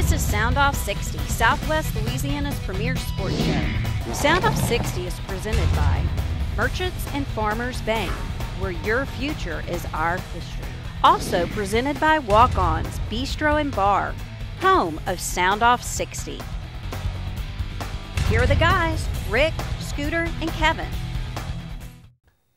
This is Sound Off 60, Southwest Louisiana's premier sports show. Sound Off 60 is presented by Merchants and Farmers Bank, where your future is our history. Also presented by Walk-On's Bistro and Bar, home of Sound Off 60. Here are the guys, Rick, Scooter, and Kevin.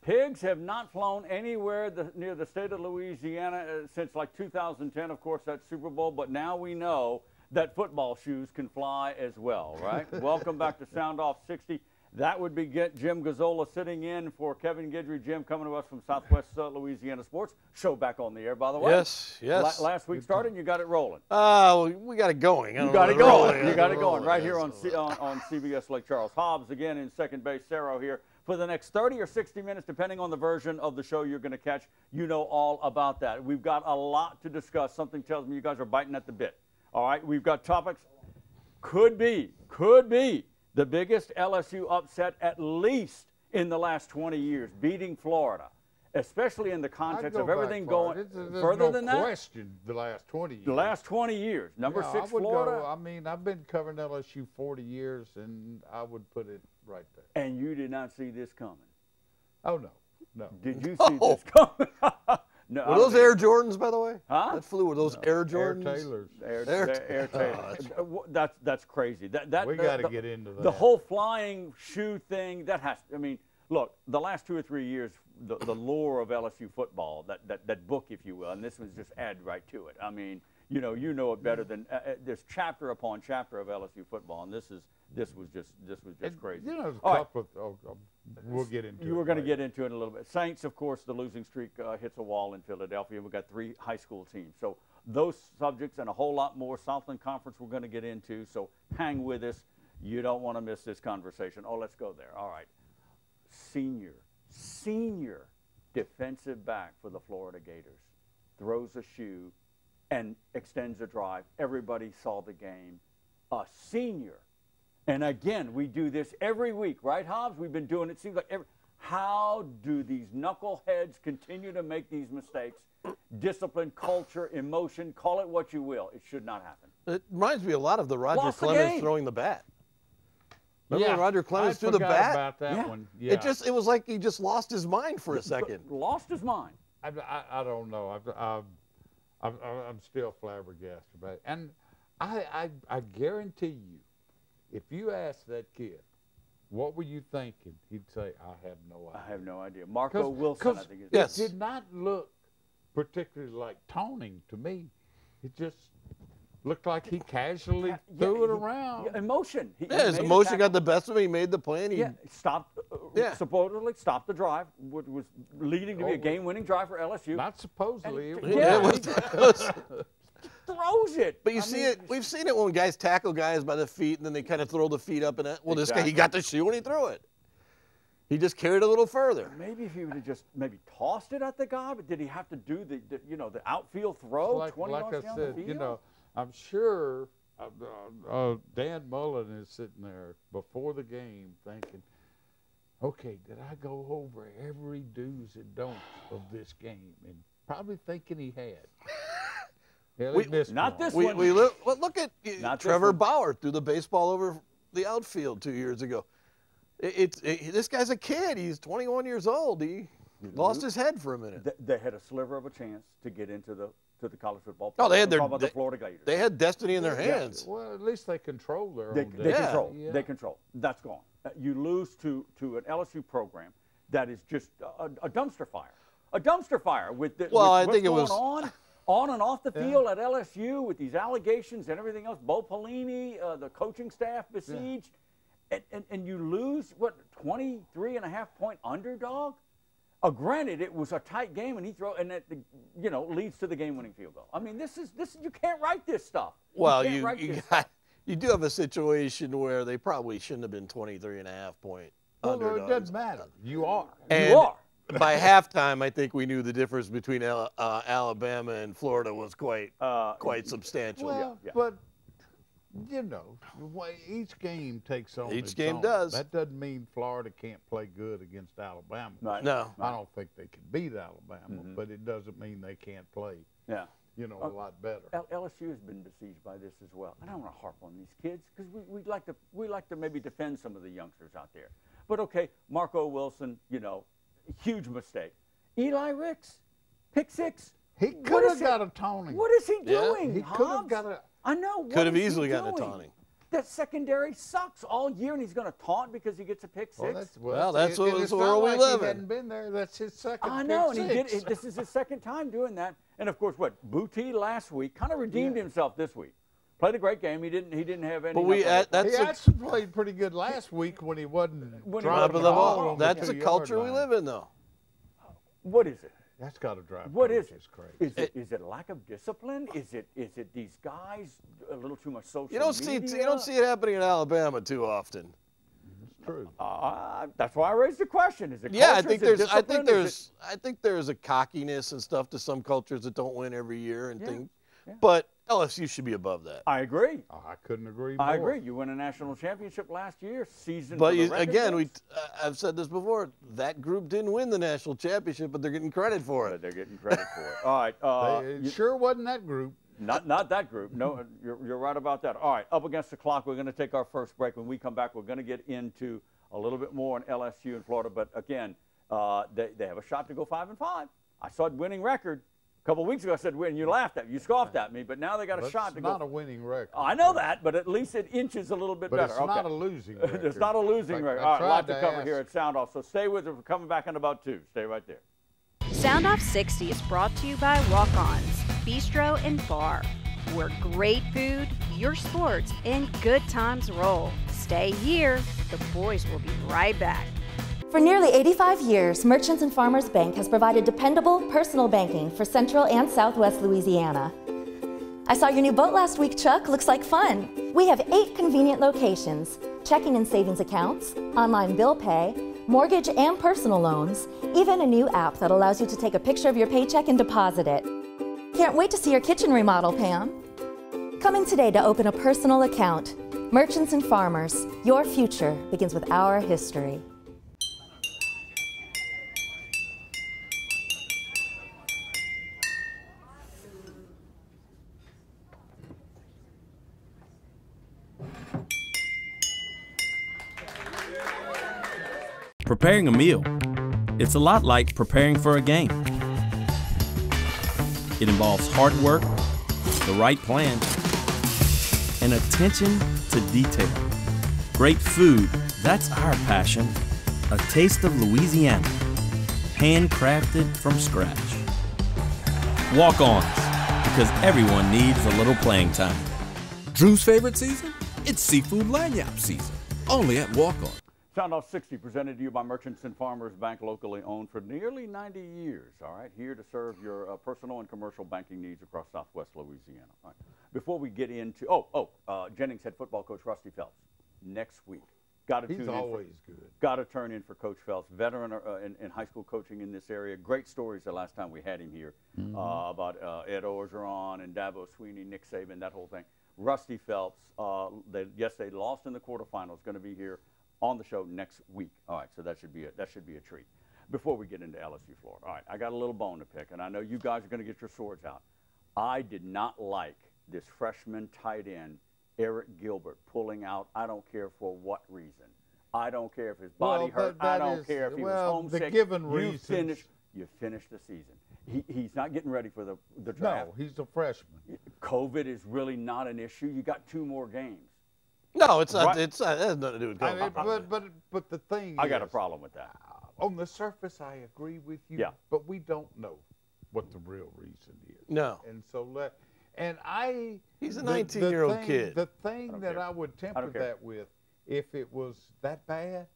Pigs have not flown anywhere near the state of Louisiana since like 2010, of course, that Super Bowl, but now we know that football shoes can fly as well, right? Welcome back to Sound Off 60. That would be Jim Gazzola sitting in for Kevin Guidry. Jim, coming to us from Southwest Louisiana Sports. Show back on the air, by the way. Yes, yes. Last week started, and you got it rolling. We got it going. You got it going. You got it going right here on CBS Lake Charles. Hobbs again in second base. Sarah here for the next 30 or 60 minutes, depending on the version of the show you're going to catch. You know all about that. We've got a lot to discuss. Something tells me you guys are biting at the bit. All right, we've got topics. Could be. The biggest LSU upset, at least in the last 20 years, beating Florida, especially in the context of everything going further than that. No question, the last 20 years. The last 20 years. Number six, Florida. I mean, I've been covering LSU 40 years, and I would put it right there. And you did not see this coming. Oh, no. No. Did you see this coming? No, were those Air Jordans, by the way? Huh? That flew with those Air Jordans? Air Taylors. Air Taylors. Oh, that's crazy. We got to get into that. The whole flying shoe thing, that has to, I mean, look, the last 2 or 3 years, the lore of LSU football, that book, if you will, and this one's just add right to it. I mean, you know it better than, there's chapter upon chapter of LSU football, and this was just crazy. You know, there's a couple of, we'll get into it. You were going to get into it in a little bit. Saints, of course, the losing streak hits a wall in Philadelphia. We've got 3 high school teams. So those subjects and a whole lot more. Southland Conference we're going to get into. So hang with us. You don't want to miss this conversation. Oh, let's go there. All right. Senior defensive back for the Florida Gators throws a shoe and extends a drive. Everybody saw the game. A senior. And again, we do this every week, right, Hobbs? We've been doing it. Seems like every. How do these knuckleheads continue to make these mistakes? Discipline, culture, emotion, call it what you will. It should not happen. It reminds me a lot of the Roger Clemens throwing the bat. Remember when Roger Clemens threw the bat? I forgot about that one. Yeah. It was like he just lost his mind for a second. Lost his mind. I don't know. I'm still flabbergasted about it. And I guarantee you, if you asked that kid, what were you thinking? He'd say, I have no idea. I have no idea. Marco Wilson, I think. Yes. It did not look particularly like taunting to me. It just looked like he casually threw it around. Yeah, emotion. His emotion got the best of him. He made the play. And he stopped, supposedly stopped the drive, which was leading to be a game-winning drive for LSU. Not supposedly. Throws it. But I mean, we've seen it when guys tackle guys by the feet and then they kind of throw the feet up and this guy, he got the shoe and he threw it. He just carried it a little further. Maybe if he would have just tossed it at the guy, but did he have to do the outfield throw? Like I said, I'm sure Dan Mullen is sitting there before the game thinking, okay, did I go over every do's and don'ts of this game? And probably thinking he had. Yeah, not this one. Look at Trevor Bauer threw the baseball over the outfield 2 years ago. This guy's a kid. He's 21 years old. He lost his head for a minute. They had a sliver of a chance to get into the college football playoff. No, they had the Florida Gators. They had destiny in their hands. Yeah. Well, at least they control their own destiny. They control. That's gone. You lose to an LSU program that is just a dumpster fire. A dumpster fire with what's going on. On and off the field at LSU with these allegations and everything else. Bo Pelini, the coaching staff besieged, and you lose, 23.5-point underdog? Granted, it was a tight game, and that leads to the game-winning field goal. I mean, this is you can't write this stuff. Well, you do have a situation where they probably shouldn't have been 23.5-point underdogs. Well, it doesn't matter. You are. By halftime, I think we knew the difference between Alabama and Florida was quite substantial. Well, but, each game takes on its own. Each game does. That doesn't mean Florida can't play good against Alabama. Right. No. I don't think they can beat Alabama, but it doesn't mean they can't play. Yeah. you know, a lot better. LSU has been besieged by this as well. I don't want to harp on these kids because we'd like to maybe defend some of the youngsters out there. But okay, Marco Wilson, you know, huge mistake. Eli Ricks, pick six. He could have got a Tony. What is he doing? He could have got a. I know. Could have easily gotten a Tony. That secondary sucks all year, and he's going to taunt because he gets a pick six. Well, that's the world we live in. He hadn't been there. That's his second. I know, pick and six. He did. This is his second time doing that. And of course, what Booty last week kind of redeemed himself this week. Played a great game. He didn't have any. But he actually played pretty good last week when he wasn't dropping the ball. That's the culture we live in, though. What is it? That's got to drive. What is it? Is it lack of discipline? Is it these guys a little too much social media? You don't see it happening in Alabama too often. It's true. That's why I raised the question. Is it culture? Yeah, I think there's a cockiness and stuff to some cultures that don't win every year and things. Yeah. But LSU should be above that. I agree. I couldn't agree more. I agree. You won a national championship last year, season. But again, I've said this before. That group didn't win the national championship, but they're getting credit for it. But they're getting credit for it. All right. It sure wasn't that group. Not that group. No, you're right about that. All right. Up against the clock. We're going to take our first break. When we come back, we're going to get into a little bit more on LSU and Florida. But again, they have a shot to go 5-5. I saw a winning record. A couple of weeks ago, I said, "Win." You laughed at me. You scoffed at me. But now they got a shot to go. It's not a winning record. I know that, but at least it inches a little bit better. It's not a losing record. It's not a losing record. All right, lots to cover here at Sound Off. So stay with us. We're coming back in about 2. Stay right there. Sound Off 60 is brought to you by Walk-On's Bistro and Bar, where great food, your sports, and good times roll. Stay here. The boys will be right back. For nearly 85 years, Merchants and Farmers Bank has provided dependable personal banking for Central and Southwest Louisiana. I saw your new boat last week, Chuck. Looks like fun. We have 8 convenient locations, checking and savings accounts, online bill pay, mortgage and personal loans, even a new app that allows you to take a picture of your paycheck and deposit it. Can't wait to see your kitchen remodel, Pam. Come in today to open a personal account. Merchants and Farmers, your future begins with our history. Preparing a meal, it's a lot like preparing for a game. It involves hard work, the right plan, and attention to detail. Great food, that's our passion. A taste of Louisiana, handcrafted from scratch. Walk-Ons, because everyone needs a little playing time. Drew's favorite season? It's seafood lagniappe season, only at Walk-Ons. Sound Off 60 presented to you by Merchants and Farmers Bank, locally owned for nearly 90 years, all right? Here to serve your personal and commercial banking needs across Southwest Louisiana. All right. Before we get into, Jennings head football coach Rusty Phelps next week. Got to turn in for Coach Phelps, veteran in high school coaching in this area. Great stories the last time we had him here about Ed Orgeron and Dabo Sweeney, Nick Saban, that whole thing. Rusty Phelps, they lost in the quarterfinals, going to be here on the show next week. All right, so that should be a treat. Before we get into LSU, Florida, all right, I got a little bone to pick, and I know you guys are going to get your swords out. I did not like this freshman tight end, Eric Gilbert, pulling out. I don't care for what reason. I don't care if his body hurt. I don't care if he was homesick. The given reason. You finish the season. He's not getting ready for the draft. No, he's a freshman. COVID is really not an issue. You got 2 more games. No, it's not. Right. It's not. It has nothing to do with COVID. But the thing. I got a problem with that. On the surface, I agree with you. Yeah. But we don't know what the real reason is. No. And so he's a 19-year-old kid. The thing that I would temper that with, if it was that bad,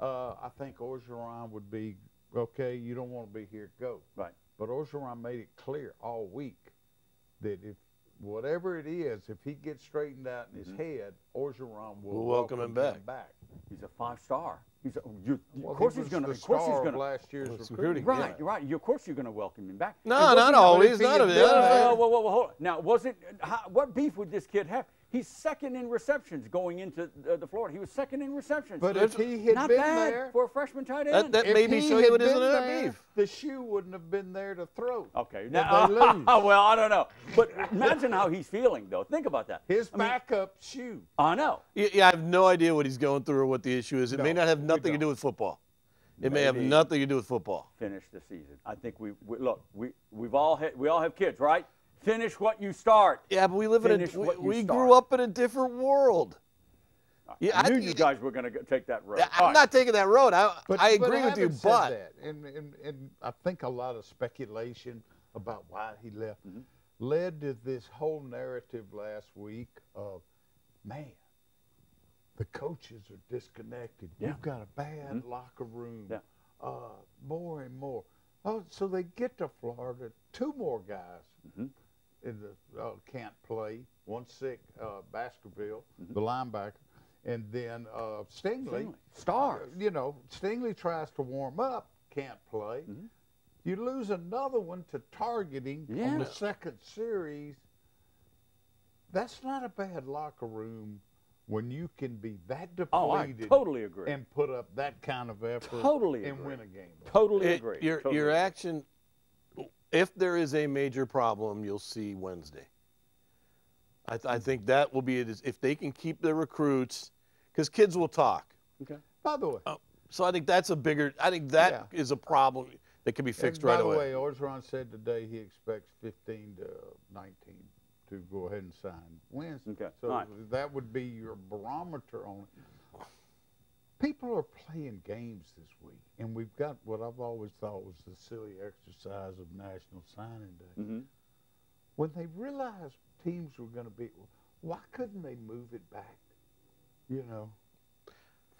I think Orgeron would be okay. You don't want to be here. Go. Right. But Orgeron made it clear all week that if. Whatever it is, if he gets straightened out in his head, Orgeron will welcome him back. He's a 5-star. He's, of course he's going to. Of course he's going to. Last year's recruiting. Right, yeah. Right. Of course you're going to welcome him back. No, not always. None of it. Well, hold on. Now, what beef would this kid have? He's second in receptions going into the Florida. He was second in receptions. But if he had not been bad there for a freshman tight end, that maybe show you it isn't that beef. The shoe wouldn't have been there to throw. Okay. Now, well, I don't know. But imagine how he's feeling, though. Think about that. His backup shoe. I know. Yeah, I have no idea what he's going through or what the issue is. It may not have nothing to do with football. It may have nothing to do with football. Finish the season. I think we all have kids, right? Finish what you start. Yeah, but we live in a we grew up in a different world. Yeah, I knew you guys were going to take that road. I'm not taking that road. I agree with you, but that, and I think a lot of speculation about why he left led to this whole narrative last week of, man, the coaches are disconnected. Yeah. You've got a bad locker room. Yeah. More and more. Oh, so they get to Florida. 2 more guys. Can't play, one sick, Baskerville, the linebacker, and then Stingley. Stars. You know, Stingley tries to warm up, can't play. You lose another one to targeting on the second series. That's not a bad locker room when you can be that depleted. Oh, I totally agree. And put up that kind of effort and win a game. Totally agree. Your action... If there is a major problem, you'll see Wednesday. I think that will be it. If they can keep their recruits, because kids will talk. Okay. By the way. So I think that's a bigger. I think that is a problem that can be fixed right away. By the way, Orgeron said today he expects 15 to 19 to go ahead and sign Wednesday. Okay. So that would be your barometer on it. People are playing games this week, and we've got what I've always thought was the silly exercise of National Signing Day. When they realized teams were going to be, why couldn't they move it back, you know,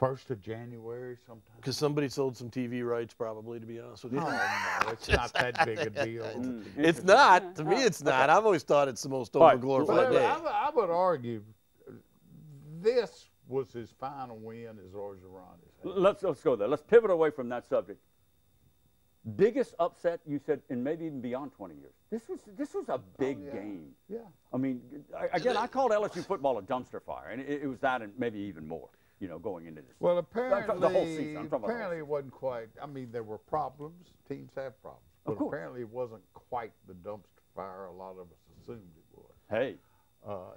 1st of January sometime? Because somebody sold some TV rights, probably, to be honest with you. Oh, no, it's not that big a deal. It's not. To me, it's not. I've always thought it's the most overglorified day. I would argue this was his final win as Orgeron is. Let's go there. Let's pivot away from that subject. Biggest upset, you said, and maybe even beyond 20 years. This was a big game. Yeah. I mean, again, I called LSU football a dumpster fire, and it was that, and maybe even more. You know, going into this. Well, apparently the whole season. Apparently it wasn't quite. I mean, there were problems. Teams have problems, but apparently it wasn't quite the dumpster fire a lot of us assumed it was. Hey,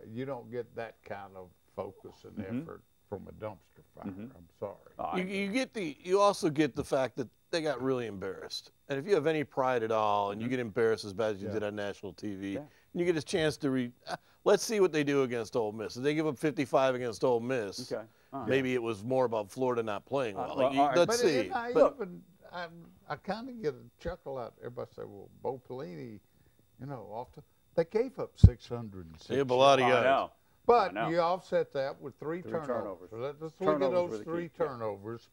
you don't get that kind of focus and effort from a dumpster fire. I'm sorry. You also get the fact that they got really embarrassed. And if you have any pride at all, and you get embarrassed as bad as you did on national TV, and you get a chance to let's see what they do against Ole Miss. If they give up 55 against Ole Miss, maybe it was more about Florida not playing well. Let's see. I kind of get a chuckle out. Everybody say, well, Bo Pelini, you know, they gave up 606. They have a lot of guys. But you offset that with 3 turnovers. Let's look at those 3 turnovers.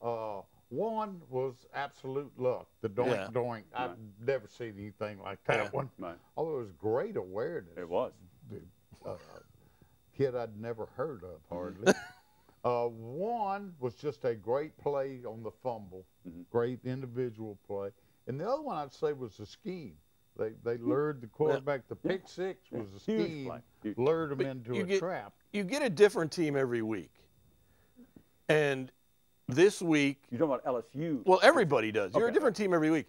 One was absolute luck, the doink, doink. I've never seen anything like that one. Right. Although it was great awareness. It was. Kid I'd never heard of, hardly. One was just a great play on the fumble, great individual play. And the other one I'd say was the scheme. They lured the quarterback. The pick six was a scheme. Lured him into a trap. You get a different team every week. And this week. You're talking about LSU. Well, everybody does. You're a different team every week.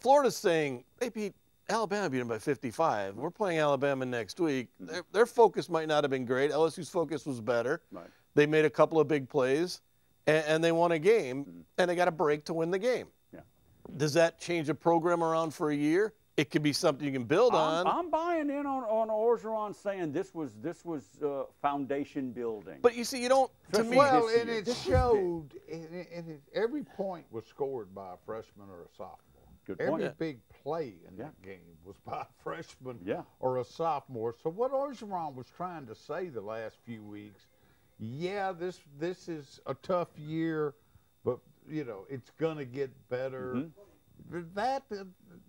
Florida's saying, they beat them by 55. We're playing Alabama next week. Their focus might not have been great. LSU's focus was better. Right. They made a couple of big plays, and they won a game, and they got a break to win the game. Yeah. Does that change a program around for a year? It could be something you can build on. I'm buying in on Orgeron saying this was foundation building. But you see, you don't. To me, well, and it showed. And every point was scored by a freshman or a sophomore. Good point. Every big play in that game was by a freshman or a sophomore. So what Orgeron was trying to say the last few weeks, this is a tough year, but you know it's going to get better. that,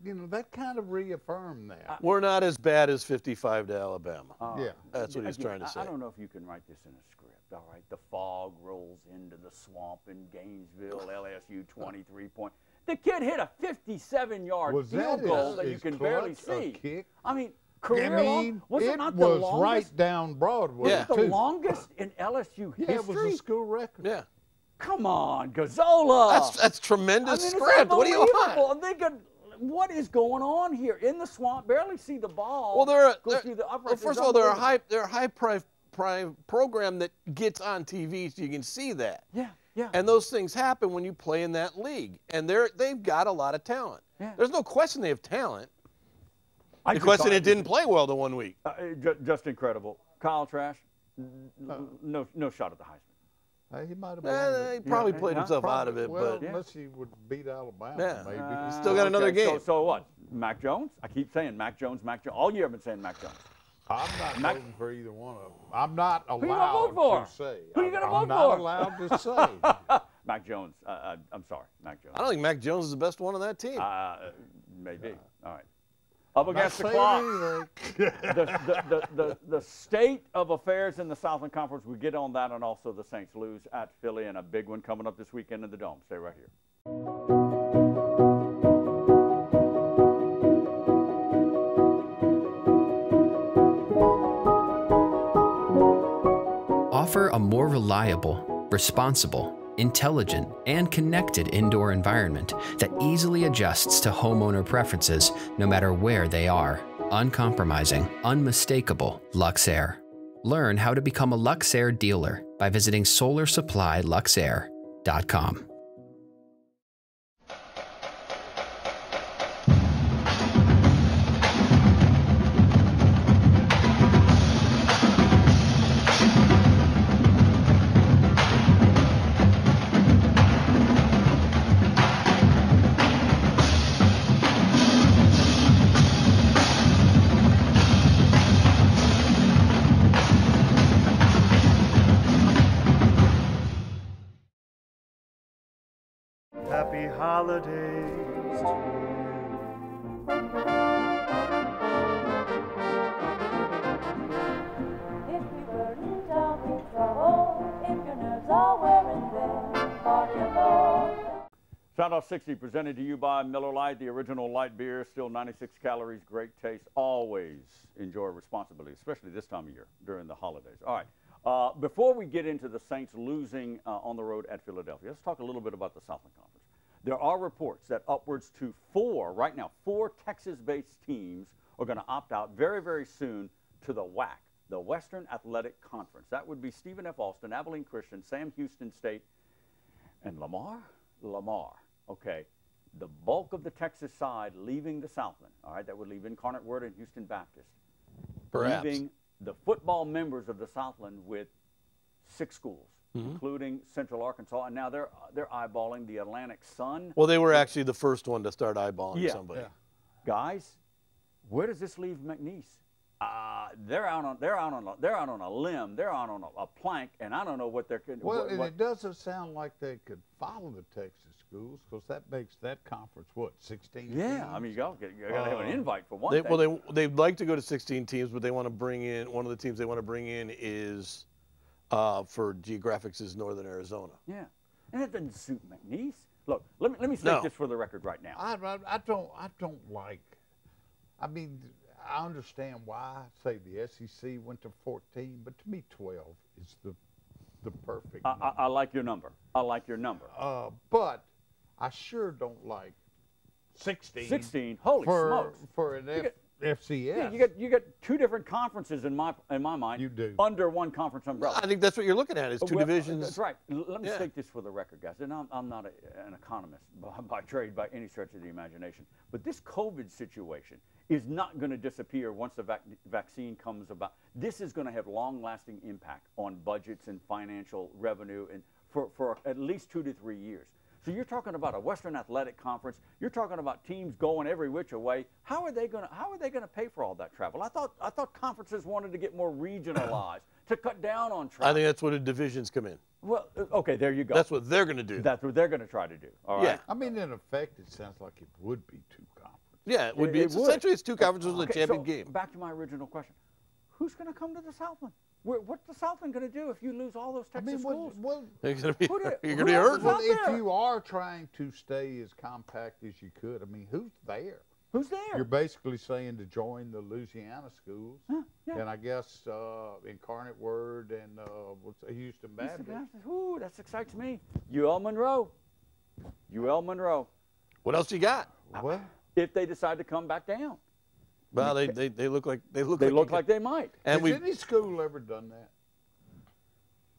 you know, that kind of reaffirmed that. We're not as bad as 55 to Alabama. Yeah. That's what he's trying to say. I don't know if you can write this in a script, all right? The fog rolls into the swamp in Gainesville, LSU 23 point. The kid hit a 57-yard field goal that you can barely see. I mean, career long. Was it not the longest? It was right down Broadway. Yeah. Was it the longest in LSU history? Yeah, it was a school record. Yeah. Come on, Gazzola. That's tremendous script. What do you want? What is going on here in the swamp? Barely see the ball. Well, first of all, they're a high-prime program that gets on TV so you can see that. Yeah, yeah. And those things happen when you play in that league. And they've got a lot of talent. Yeah. There's no question they have talent. The question it didn't play well the 1 week. Just incredible. Kyle Trash, no shot at the Heisman. He might have He probably played himself out of it. Well, but unless he would beat Alabama, maybe. He's still got another game. So what? Mac Jones? I keep saying Mac Jones, Mac Jones. All year I've been saying Mac Jones. I'm not voting for either one of them. I'm not allowed to say. Who are you going to vote for? I'm not allowed to say. Mac Jones. I'm sorry, Mac Jones. I don't think Mac Jones is the best one on that team. Maybe. All right. Up against the clock, the state of affairs in the Southland Conference, we get on that, and also the Saints lose at Philly, and a big one coming up this weekend in the Dome. Stay right here. Offer a more reliable, responsible, intelligent, and connected indoor environment that easily adjusts to homeowner preferences no matter where they are. Uncompromising, unmistakable Luxair. Learn how to become a Luxair dealer by visiting solarsupplyluxair.com. Sound Off 60 presented to you by Miller Lite, the original light beer, still 96 calories, great taste. Always enjoy responsibly, especially this time of year during the holidays. All right, before we get into the Saints losing on the road at Philadelphia, let's talk a little bit about the Southland Conference. There are reports that upwards to four Texas-based teams are going to opt out very, very soon to the WAC, the Western Athletic Conference. That would be Stephen F. Austin, Abilene Christian, Sam Houston State, and Lamar. Okay, the bulk of the Texas side leaving the Southland, all right, that would leave Incarnate Word and Houston Baptist. Perhaps. Leaving the football members of the Southland with 6 schools, including Central Arkansas, and now they're eyeballing the Atlantic Sun. Well, they were actually the first one to start eyeballing somebody. Yeah. Guys, where does this leave McNeese? They're out on a limb. They're out on a plank, and I don't know what they're. Well, it doesn't sound like they could follow the Texas schools, because that makes that conference what, 16? Yeah, teams? I mean, you gotta have an invite for one. They'd like to go to 16 teams, but they want to bring in one of the teams they want to bring in is for geographics is Northern Arizona. Yeah, and it doesn't suit McNeese. Look, let me state this for the record right now. I don't like. I mean. I understand why, say, the SEC went to 14, but to me 12 is the perfect number. I like your number. I like your number. But I sure don't like 16. 16? Holy smokes. For an FCS. Yeah, you got two different conferences in my mind. You do. Under one conference umbrella. I think that's what you're looking at is two divisions. That's right. Let me state this for the record, guys. And I'm not an economist by trade by any stretch of the imagination. But this COVID situation is not going to disappear once the vaccine comes about. This is going to have long-lasting impact on budgets and financial revenue and for at least 2 to 3 years. So you're talking about a Western Athletic Conference. You're talking about teams going every which way. How are they going to pay for all that travel? I thought conferences wanted to get more regionalized to cut down on travel. I think that's where the divisions come in. Well, okay, there you go. That's what they're going to do. That's what they're going to try to do. All right. Yeah. I mean, in effect, it sounds like it would be two conferences. Yeah, it would be. Essentially, it's two conferences with a champion game. Back to my original question. Who's going to come to the Southland? What's the Southland going to do if you lose all those Texas schools? You're going to be hurt. Well, if you are trying to stay as compact as you could, I mean, who's there? Who's there? You're basically saying to join the Louisiana schools, yeah. And I guess Incarnate Word and Houston Baptist. Ooh, that excites me. UL Monroe. What else you got? What? If they decide to come back down. Well, they look like they might. And has any school ever done that?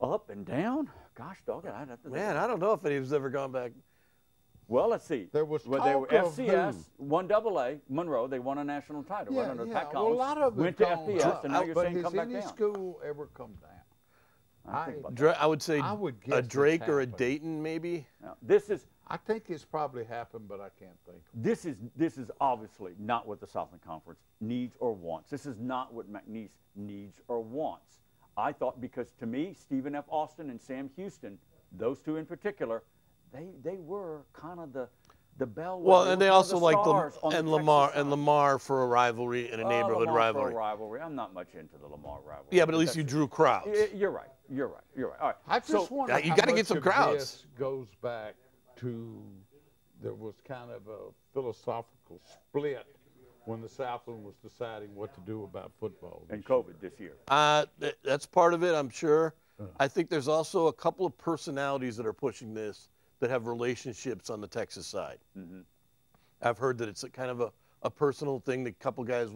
Up and down? Gosh, dog, I don't know if anybody's ever gone back. Well, let's see. There was talk of FCS, 1AA, Monroe. They won a national title. Yeah, right under Pat Collins. Well, a lot of them went to FCS, and now you're saying come back down. Has any school ever come down? I would say a Drake or a Dayton, maybe. Now, I think it's probably happened, but I can't think. This is obviously not what the Southland Conference needs or wants. This is not what McNeese needs or wants. I thought, because to me, Stephen F. Austin and Sam Houston, those two in particular, they were kind of the bellwether. Well, and they also like Lamar for a rivalry and a neighborhood rivalry. For a rivalry. I'm not much into the Lamar rivalry. Yeah, but at least you drew crowds. You're right. All right. I just wonder. You got to get some crowds. This goes back to, there was kind of a philosophical split when the Southland was deciding what to do about football and COVID this year. That's part of it, I'm sure. I think there's also a couple of personalities that are pushing this that have relationships on the Texas side. Mm-hmm. I've heard that it's a kind of a personal thing that a couple guys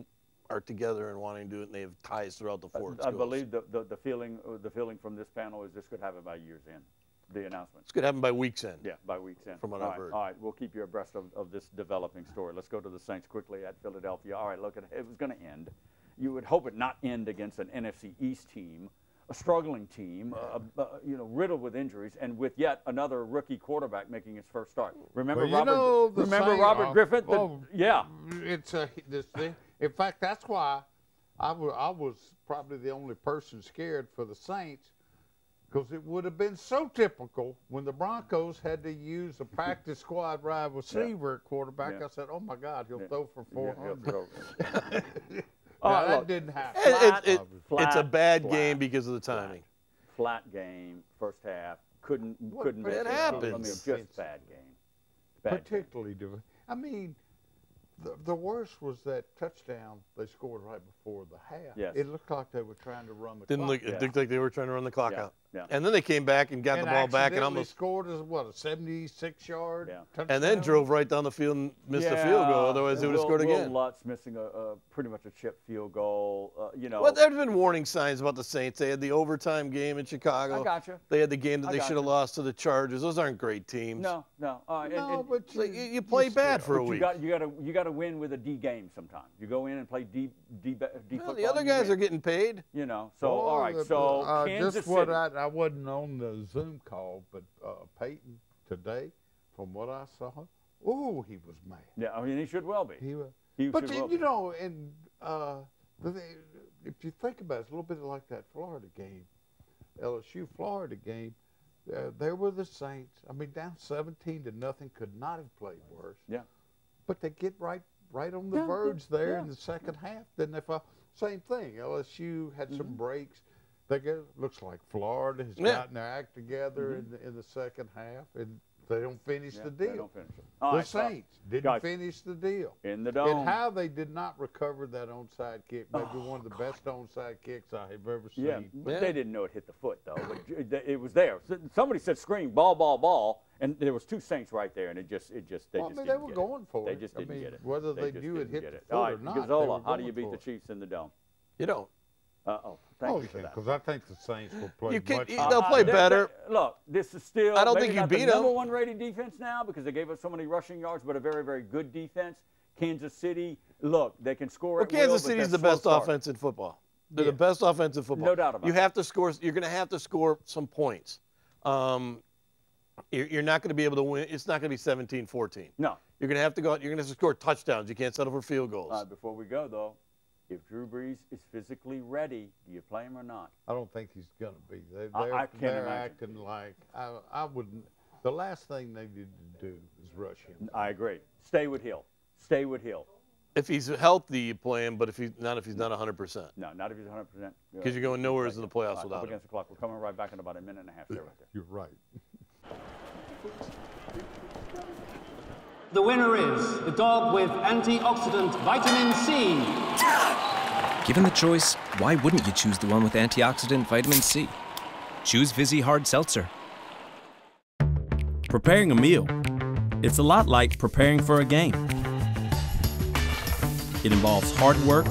are together and wanting to do it, and they have ties throughout the four schools. I believe the feeling from this panel is this could happen by year's end. The announcement. It's going to happen by week's end. Yeah, by week's end. From what I've heard. All right, we'll keep you abreast of this developing story. Let's go to the Saints quickly at Philadelphia. All right, look, it was going to end. You would hope it not end against an NFC East team, a struggling team, riddled with injuries, and with yet another rookie quarterback making his first start. Remember Robert Griffin? In fact, that's why I was probably the only person scared for the Saints, because it would have been so typical when the Broncos had to use a practice squad wide receiver at quarterback. Yeah. I said, oh, my God, he'll throw for 400. Yeah, that didn't happen. It's a bad game because of the timing. Flat game, first half. Couldn't. It happens. I mean, just bad game. Particularly. I mean, the worst was that touchdown they scored right before the half. Yes. It looked like they were trying to run the clock. It looked like they were trying to run the clock out. Yeah. And then they came back and got the ball back and almost scored a 76-yard touchdown. And then drove right down the field and missed a field goal. Otherwise, they would have scored again. Will Lutz missing a pretty much a chip field goal. Well, there have been warning signs about the Saints. They had the overtime game in Chicago. I gotcha. They had the game that they should have lost to the Chargers. Those aren't great teams. No. But you play bad for a week. You got to win with a D game sometimes. You go in and play D football. The other guys are getting paid. All right. So Kansas City. I wasn't on the Zoom call, but Peyton today, from what I saw, he was mad. Yeah, I mean, he should well be. If you think about it, it's a little bit like that Florida game, LSU-Florida game. There were the Saints. I mean, down 17-0, could not have played worse. Yeah. But they get right on the verge there in the second half. Then they fall. Same thing. LSU had some breaks. Looks like Florida has gotten their act together in the second half, and they don't finish the deal. They don't finish it. The Saints didn't finish the deal. In the Dome. And how they did not recover that onside kick, maybe one of the best onside kicks I have ever seen. Yeah, but they didn't know it hit the foot, though. It was there. Somebody said, scream, ball, and there was two Saints right there, and they were going for it. They just didn't get it. Whether they knew it hit the foot or not. Gazzola, how do you beat the Chiefs in the Dome? You don't. Because I think the Saints will play much better. They'll play better. Look, this is still I don't think you beat them. Number one rated defense now because they gave up so many rushing yards, but a very, very good defense. Kansas City, look, they can score. Well, Kansas City's the best offense in football. They're the best offense in football. No doubt about it. You have to score. You're going to have to score some points. You're not going to be able to win. It's not going to be 17-14. No. You're going to have to go out. You're going to have to score touchdowns. You can't settle for field goals. Before we go, though, if Drew Brees is physically ready, do you play him or not? I don't think he's going to be. They're acting like I wouldn't. The last thing they need to do is rush him. I agree. Stay with Hill. Stay with Hill. If he's healthy, you play him, but if he's not 100%. No, not if he's 100%. Because you're going nowhere in the playoffs without him. Up against the clock. We're coming right back in about a minute and a half. There, right there. You're right. The winner is the dog with antioxidant vitamin C. Given the choice, why wouldn't you choose the one with antioxidant vitamin C? Choose Vizzy Hard Seltzer. Preparing a meal. It's a lot like preparing for a game. It involves hard work,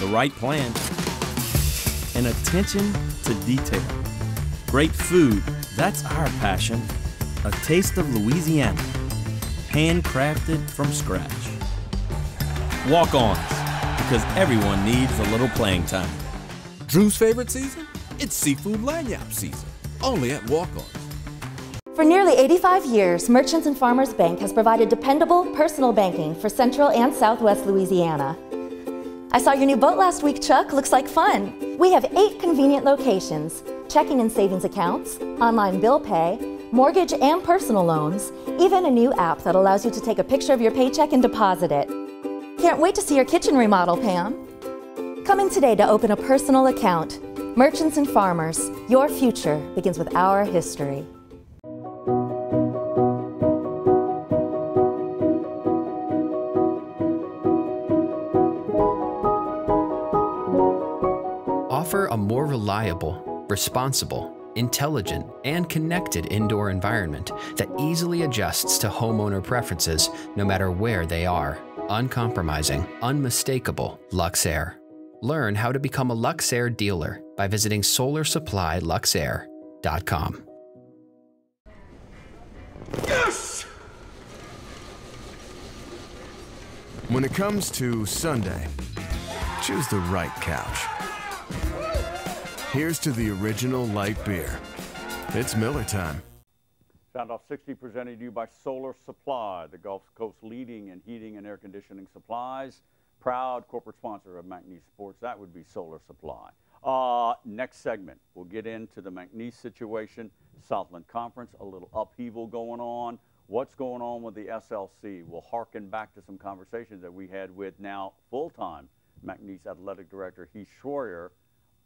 the right plan, and attention to detail. Great food, that's our passion. A taste of Louisiana, handcrafted from scratch. Walk-Ons, because everyone needs a little playing time. Drew's favorite season? It's seafood lagniappe season, only at Walk-Ons. For nearly 85 years, Merchants and Farmers Bank has provided dependable, personal banking for Central and Southwest Louisiana. I saw your new boat last week, Chuck. Looks like fun. We have 8 convenient locations, checking and savings accounts, online bill pay, mortgage and personal loans, even a new app that allows you to take a picture of your paycheck and deposit it. Can't wait to see your kitchen remodel, Pam. Come in today to open a personal account. Merchants and Farmers, your future begins with our history. Offer a more reliable, responsible, intelligent, and connected indoor environment that easily adjusts to homeowner preferences no matter where they are. Uncompromising, unmistakable Luxair. Learn how to become a Luxair dealer by visiting solarsupplyluxair.com. Yes! When it comes to Sunday, choose the right couch. Here's to the original light beer. It's Miller time. Sound Off 60 presented to you by Solar Supply, the Gulf Coast's leading in heating and air conditioning supplies. Proud corporate sponsor of McNeese Sports. That would be Solar Supply. Next segment, we'll get into the McNeese situation, Southland Conference, a little upheaval going on. What's going on with the SLC? We'll harken back to some conversations that we had with now full-time McNeese Athletic Director Heath Schroyer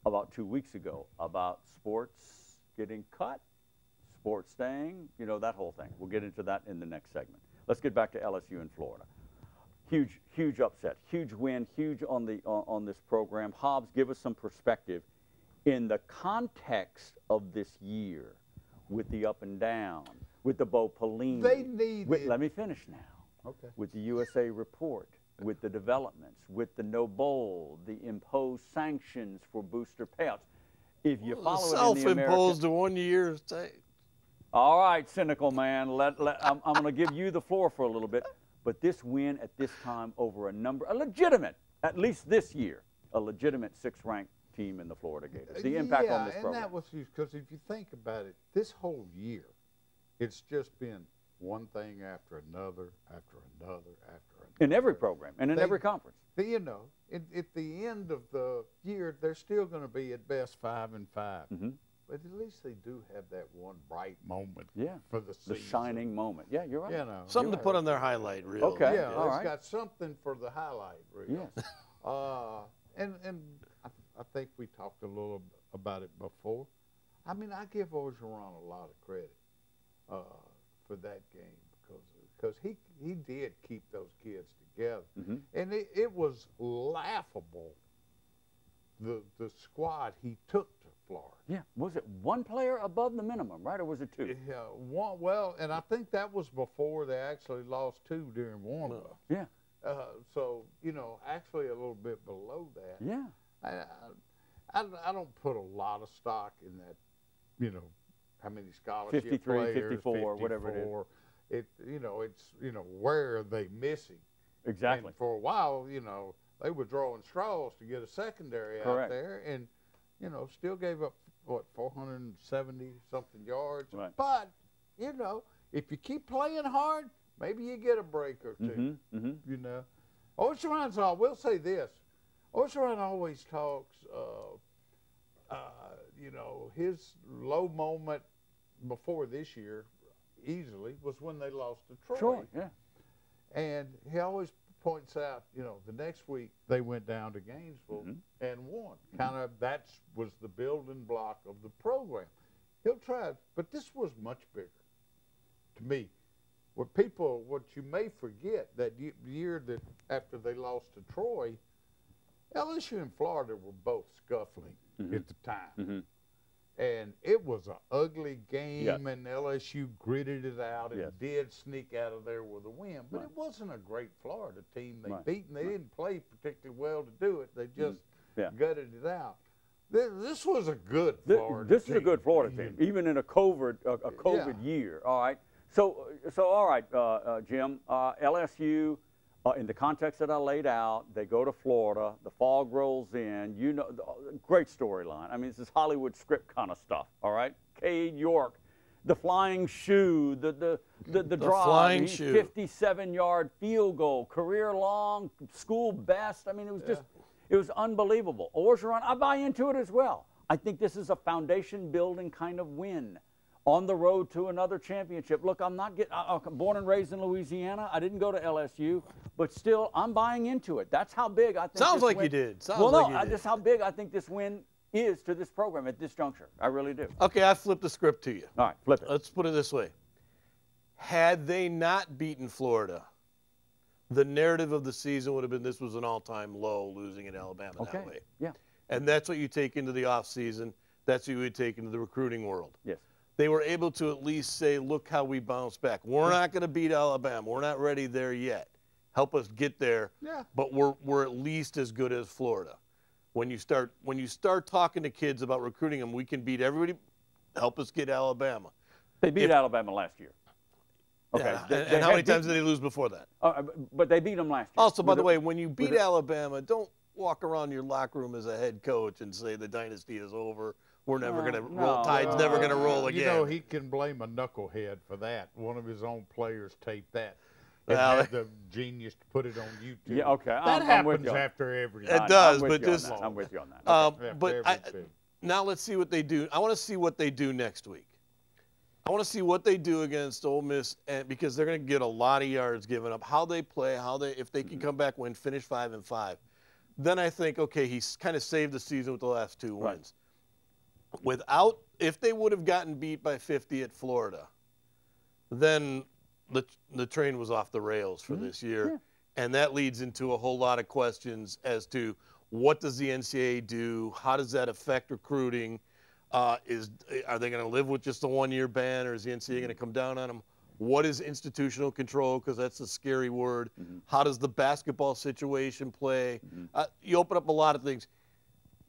about 2 weeks ago about sports getting cut, sports staying, you know, that whole thing. We'll get into that in the next segment. Let's get back to LSU in Florida. Huge, huge upset, huge win, huge on this program. Hobbs, give us some perspective in the context of this year with the up and down, with the Bo Pelini. They need it. Let me finish now. Okay. With the USA report, with the developments, with the no bowl, the imposed sanctions for booster payouts. If you follow it in the American... Self-imposed a one-year take. All right, cynical man. I'm going to give you the floor for a little bit. But this win at this time over a legitimate, at least this year, a legitimate 6th-ranked team in the Florida Gators. The impact on this program. Yeah, and that was because if you think about it, this whole year, it's just been one thing after another, after another, after another. In every program and in every conference. You know, at the end of the year, they're still going to be at best 5-5. Mm-hmm. But at least they do have that one bright moment. Yeah. For the season. The shining moment. Yeah, you're right. You know, something to put on their highlight reel. Okay. Yeah, all right. It's got something for the highlight reel. Yes. And I think we talked a little about it before. I mean, I give Orgeron a lot of credit. For that game because he did keep those kids together. Mm-hmm. And it was laughable, the squad he took to Florida. Yeah, was it one player above the minimum, right, or was it 2? Yeah, one, well, and I think that was before they actually lost 2 during warm-up. Yeah. So, you know, actually a little bit below that. Yeah. I don't put a lot of stock in that, you know, how many scholarship 53, players, 54, whatever it is. It's where are they missing? Exactly. And for a while, you know, they were drawing straws to get a secondary Correct. Out there and, you know, still gave up, what, 470-something yards. Right. But you know, if you keep playing hard, maybe you get a break or two, you know. Orgeron's all, we'll say this, Orgeron always talks, you know, his low moment before this year, easily, was when they lost to Troy. Yeah. And he always points out, you know, the next week they went down to Gainesville and won. Kind of that was the building block of the program. He'll try, but this was much bigger to me. What people, what you may forget, that year that after they lost to Troy, LSU and Florida were both scuffling at the time. And it was an ugly game, and LSU gritted it out and did sneak out of there with a win. But it wasn't a great Florida team they beat, and they didn't play particularly well to do it. They just gutted it out. This was a good Florida team. This is a good Florida team, even in a COVID year. All right. So, all right, Jim, LSU, in the context that I laid out, they go to Florida, the fog rolls in, you know, great storyline. I mean, this is Hollywood script kind of stuff, all right? Cade York, the flying shoe, the drive, 57-yard field goal, career-long, school best. I mean, it was just, it was unbelievable. Orgeron, I buy into it as well. I think this is a foundation-building kind of win on the road to another championship. Look, I'm not getting, I'm born and raised in Louisiana. I didn't go to LSU, but still, I'm buying into it. That's how big I think this win. You did. Well, no, that's how big I think this win is to this program at this juncture. I really do. Okay, I flipped the script to you. All right, flip it. Let's put it this way. Had they not beaten Florida, the narrative of the season would have been this was an all-time low, losing in Alabama that way. Yeah. And that's what you take into the offseason. That's what you would take into the recruiting world. Yes. They were able to at least say, look how we bounce back. We're not going to beat Alabama. We're not ready there yet. Help us get there. Yeah. But we're at least as good as Florida. When you start talking to kids about recruiting them, we can beat everybody. Help us get Alabama. They beat Alabama last year. Okay. Yeah. And how many times did they lose before that? But they beat them last year. Also, by the way, when you beat Alabama, don't walk around your locker room as a head coach and say the dynasty is over. We're never going to roll. Tide's never going to roll again. You know, he can blame a knucklehead for that. One of his own players taped that. And had the genius to put it on YouTube. Yeah, okay. That happens after every game. It does, but just. I'm with you on that. Now let's see what they do. I want to see what they do next week. I want to see what they do against Ole Miss, and because they're going to get a lot of yards given up. How they play, if they can come back, win, finish 5-5. Then I think, okay, he's kind of saved the season with the last two wins. If they would have gotten beat by 50 at Florida, then the train was off the rails for this year. And that leads into a whole lot of questions as to what does the NCAA do? How does that affect recruiting? Are they going to live with just a one-year ban, or is the NCAA going to come down on them? What is institutional control? Because that's a scary word. How does the basketball situation play? You open up a lot of things.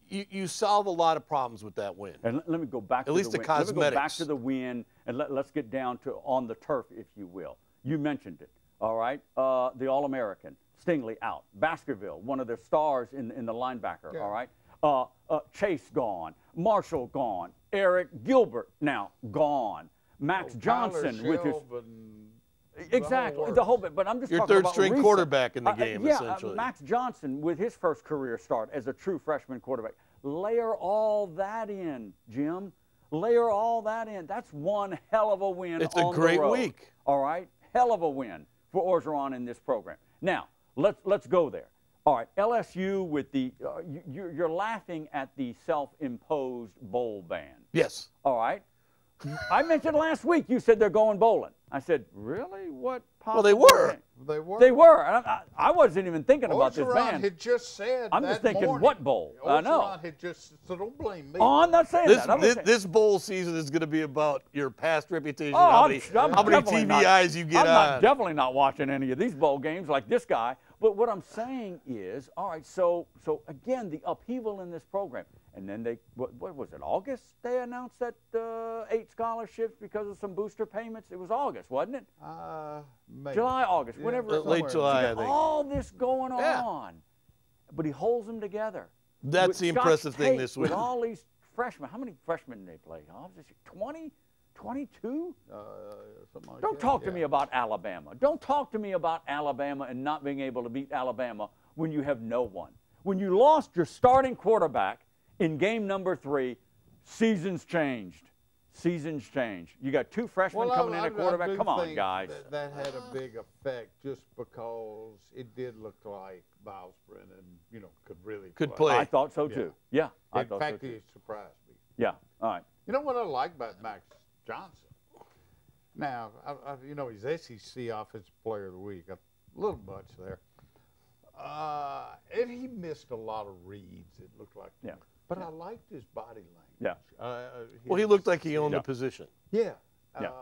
You solve a lot of problems with that win. And let me go back to the win. At least the cosmetics. Let me go back to the win, and let's get down to on the turf, if you will. You mentioned it, all right? The All-American, Stingley out. Baskerville, one of their stars in the linebacker, all right? Chase gone. Marshall gone. Eric Gilbert now gone. Max Johnson with his... Exactly, the whole bit. But I'm just your talking about your third-string quarterback in the game, essentially. Max Johnson with his first career start as a true freshman quarterback. Layer all that in, Jim. Layer all that in. That's one hell of a win. It's a great week. All right, hell of a win for Orgeron in this program. Now let's go there. All right, LSU with the you're laughing at the self-imposed bowl ban. Yes. All right. I mentioned last week you said they're going bowling. I said, really? What? Well, they were. They were. I wasn't even thinking about this ban. Orgeron had just said I'm just thinking, what bowl? I know. Orgeron had just said, so don't blame me. Oh, I'm not saying that. This bowl season is going to be about your past reputation, how many TVIs you get on. I'm definitely not watching any of these bowl games like this guy. But what I'm saying is, all right, so again, the upheaval in this program. And then they, what was it, August? They announced that 8 scholarships because of some booster payments. It was August, wasn't it? Maybe. July, August, whenever. Late July, I think. All this going on. But he holds them together. That's the impressive thing this week. With all these freshmen. How many freshmen did they play? 20? 22? Something like Don't that. Talk to me about Alabama. Don't talk to me about Alabama and not being able to beat Alabama when you have no one. When you lost your starting quarterback in game number 3, seasons changed. Seasons changed. You got two freshmen coming in at quarterback. Come on, guys. That had a big effect just because it did look like Miles Brennan, you know, could really play. I thought so, too. Yeah, I thought so, too. In fact, he surprised me. Yeah, all right. You know what I like about Max Johnson? Now, you know, he's SEC Offensive Player of the Week. A little much there. And he missed a lot of reads, it looked like. Yeah. But I liked his body language. Yeah. Well, he looked like he owned the position. Yeah.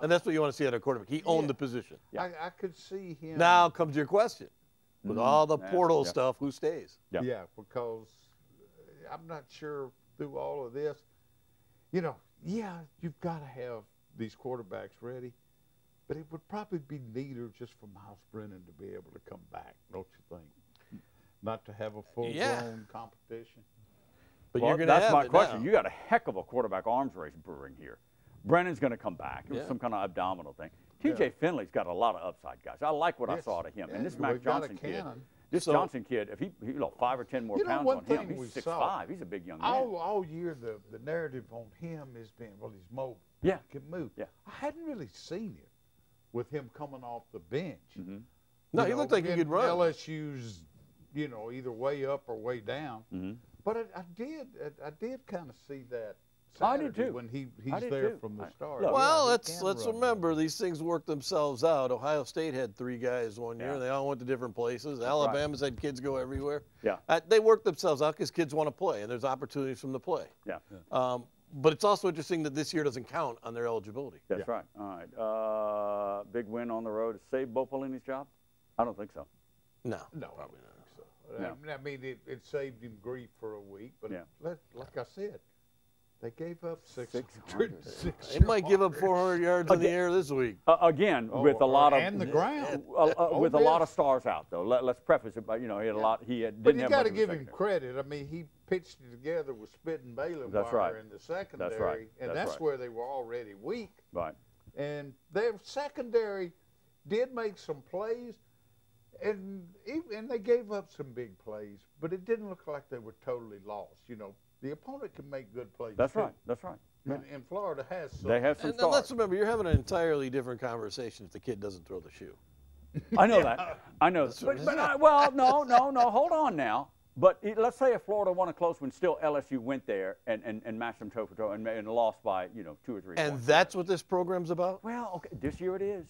And that's what you want to see at a quarterback. He owned the position. Yeah. I could see him. Now comes your question. With all the portal stuff, who stays? Yeah. Because I'm not sure through all of this. You know, you've got to have these quarterbacks ready, but it would probably be neater just for Miles Brennan to be able to come back, don't you think? Not to have a full-blown competition. But well, that's my question. Now. You got a heck of a quarterback arms race brewing here. Brennan's going to come back. It was some kind of abdominal thing. T.J. Finley's got a lot of upside, guys. I like what I saw to him. And this Mac Johnson kid, Johnson kid, if he lost 5 or 10 more pounds on him, he's 6'5". He's a big young man. All year, the narrative on him has been, well, he's mobile. Yeah. He can move. Yeah. I hadn't really seen it with him coming off the bench. Mm-hmm. No, he looked like he could run. LSU's, you know, either way up or way down. Mm-hmm. But I did kind of see that. I did too. When he's there from the start. Well, let's remember these things work themselves out. Ohio State had 3 guys one year. They all went to different places. Alabama's had kids go everywhere. Yeah, they work themselves out because kids want to play and there's opportunities from the play. Yeah. But it's also interesting that this year doesn't count on their eligibility. That's right. All right. Big win on the road to save Bo Pelini's job? I don't think so. No. No, probably not. No. I mean, it saved him grief for a week, but like I said, they gave up 600. They might give up 400 yards in the air this week. Again, with a lot of and the ground, with a lot of stars out though. Let's preface it by he had a lot. He had, didn't but you got to give him credit. I mean, he pitched it together with Spit and Baylor in the secondary, that's where they were already weak. Right, and their secondary did make some plays. And they gave up some big plays, but it didn't look like they were totally lost. You know, the opponent can make good plays. That's right. That's right. And Florida has some. They have some stars. And let's remember, you're having an entirely different conversation if the kid doesn't throw the shoe. I know that. I know that. Well, no. Hold on now. But let's say if Florida won a close one, still LSU went there and matched them toe for toe and lost by 2 or 3. And that's what this program's about. Well, okay. This year it is.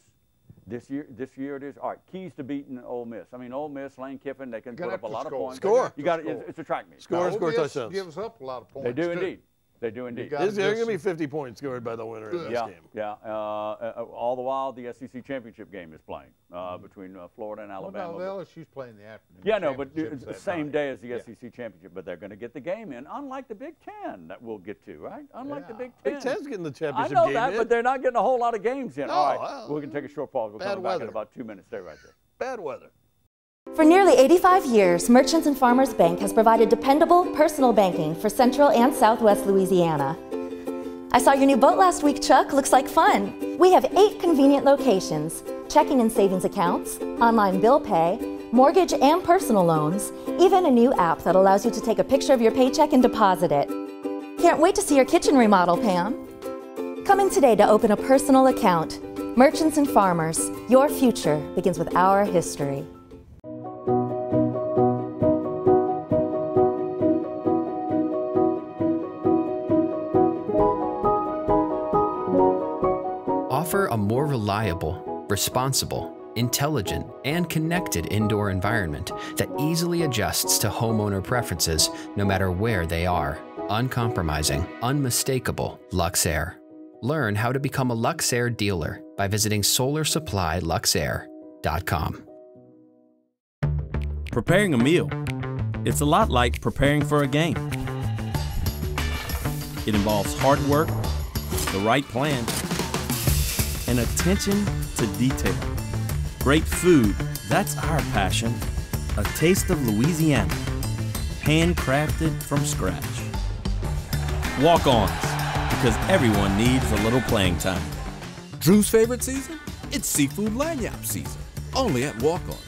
This year it is. All right, keys to beating Ole Miss. I mean, Ole Miss, Lane Kiffin, they can put up a lot of points. It's a track meet. Score touchdowns. Gives up a lot of points. They do indeed. They do indeed. There's going to be 50 points scored by the winner in this game. Yeah. All the while, the SEC championship game is playing between Florida and Alabama. Well, no, LSU's playing the afternoon. Yeah, no, but it's the same day as the SEC championship, but they're going to get the game in, unlike the Big Ten that we'll get to, right? Unlike the Big Ten. Big Ten's getting the championship game in. I know that, but they're not getting a whole lot of games in. No, all right, we can take a short pause. We'll come back in about 2 minutes. Stay right there. Bad weather. For nearly 85 years, Merchants and Farmers Bank has provided dependable, personal banking for Central and Southwest Louisiana. I saw your new boat last week, Chuck. Looks like fun. We have 8 convenient locations, checking and savings accounts, online bill pay, mortgage and personal loans, even a new app that allows you to take a picture of your paycheck and deposit it. Can't wait to see your kitchen remodel, Pam. Come in today to open a personal account. Merchants and Farmers, your future begins with our history. Offer a more reliable, responsible, intelligent, and connected indoor environment that easily adjusts to homeowner preferences no matter where they are. Uncompromising, unmistakable Luxair. Learn how to become a Luxair dealer by visiting solarsupplyluxair.com. Preparing a meal. It's a lot like preparing for a game. It involves hard work, the right plan, and attention to detail. Great food, that's our passion. A taste of Louisiana, handcrafted from scratch. Walk-Ons, because everyone needs a little playing time. Drew's favorite season? It's seafood lagniappe season, only at Walk-On's.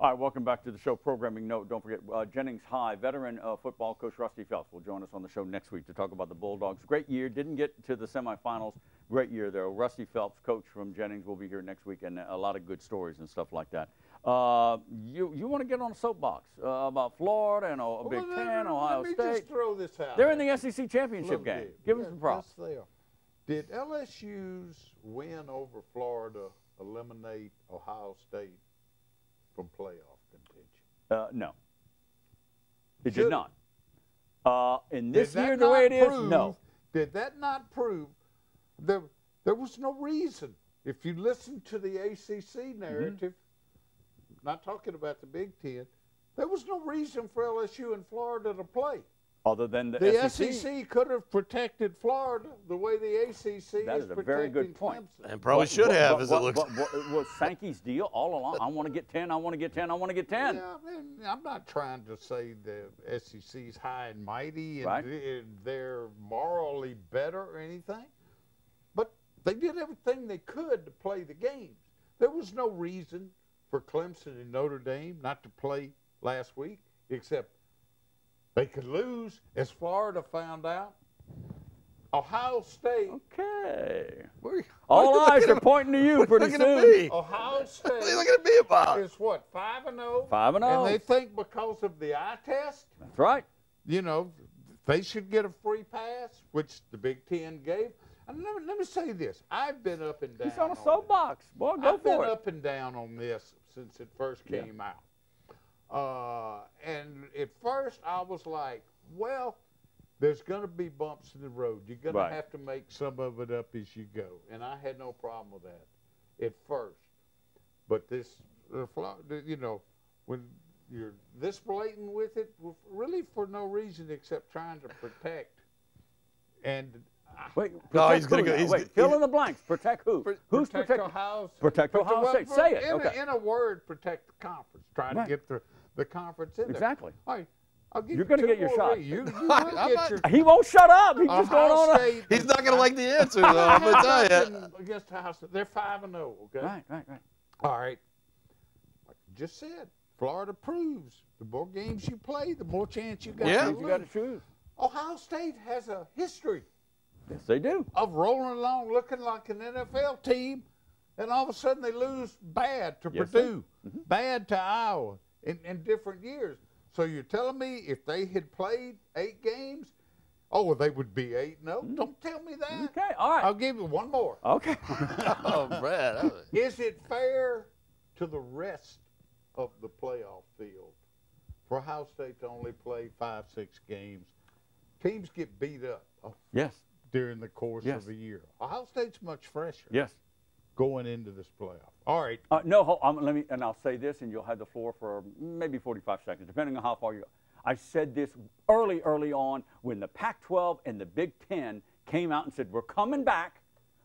All right, welcome back to the show. Programming note, don't forget Jennings High veteran football coach Rusty Phelps will join us on the show next week to talk about the Bulldogs. Great year, didn't get to the semifinals. Great year, though. Rusty Phelps, coach from Jennings, will be here next week, and a lot of good stories and stuff like that. You want to get on a soapbox about Florida and Big Ten, Ohio State. Let me just throw this out. They're in the SEC championship game. Give them some props. Did LSU's win over Florida eliminate Ohio State from playoff contention? No. It did not. In this year, the way it is, no. Did that not prove there was no reason? If you listen to the ACC narrative, not talking about the Big Ten, there was no reason for LSU and Florida to play. Other than the SEC could have protected Florida the way the ACC is protecting Clemson. That is a very good point. And probably should have, as it looks. Was Sankey's deal all along? I want to get 10, I want to get 10, I want to get 10. Yeah, I mean, I'm not trying to say the SEC's high and mighty and they're morally better or anything, but they did everything they could to play the games. There was no reason for Clemson and Notre Dame not to play last week, except they could lose, as Florida found out. Ohio State. Okay. All eyes are pointing to you pretty soon. Ohio State. What are you looking at me about? Is what, 5-0? 5-0. And they think because of the eye test. That's right. You know, they should get a free pass, which the Big Ten gave. And let me say this. I've been up and down. He's on a soapbox. Boy, go for it. I've been up and down on this since it first came out. And at first I was like, well, there's going to be bumps in the road. You're going to have to make some of it up as you go. And I had no problem with that at first. But this, you know, when you're this blatant with it, really for no reason except trying to protect. And fill in the blanks. Protect who? Who's protecting? Protect Ohio State. Say it. In a word, protect the conference. Try to get the conference in there. Exactly. All right. You're going to get your shot. He won't shut up. He's just going on. He's not going to like the answer, though. I'm going to tell you. Against Ohio State. They're 5-0, okay? Right. All right. Like you just said, Florida proves the more games you play, the more chance you got to lose. You got to choose. Ohio State has a history. Yes, they do. Of rolling along looking like an NFL team, and all of a sudden they lose bad to Purdue, bad to Iowa in different years. So you're telling me if they had played 8 games, oh, they would be 8-0? Don't tell me that. Okay, all right. I'll give you one more. Okay. Oh, Brad. Is it fair to the rest of the playoff field for Ohio State to only play 5-6 games? Teams get beat up. Oh. Yes. During the course of a year. Ohio State's much fresher. Yes. Going into this playoff. All right. And I'll say this, and you'll have the floor for maybe 45 seconds, depending on how far you go. I said this early on when the Pac-12 and the Big Ten came out and said, we're coming back,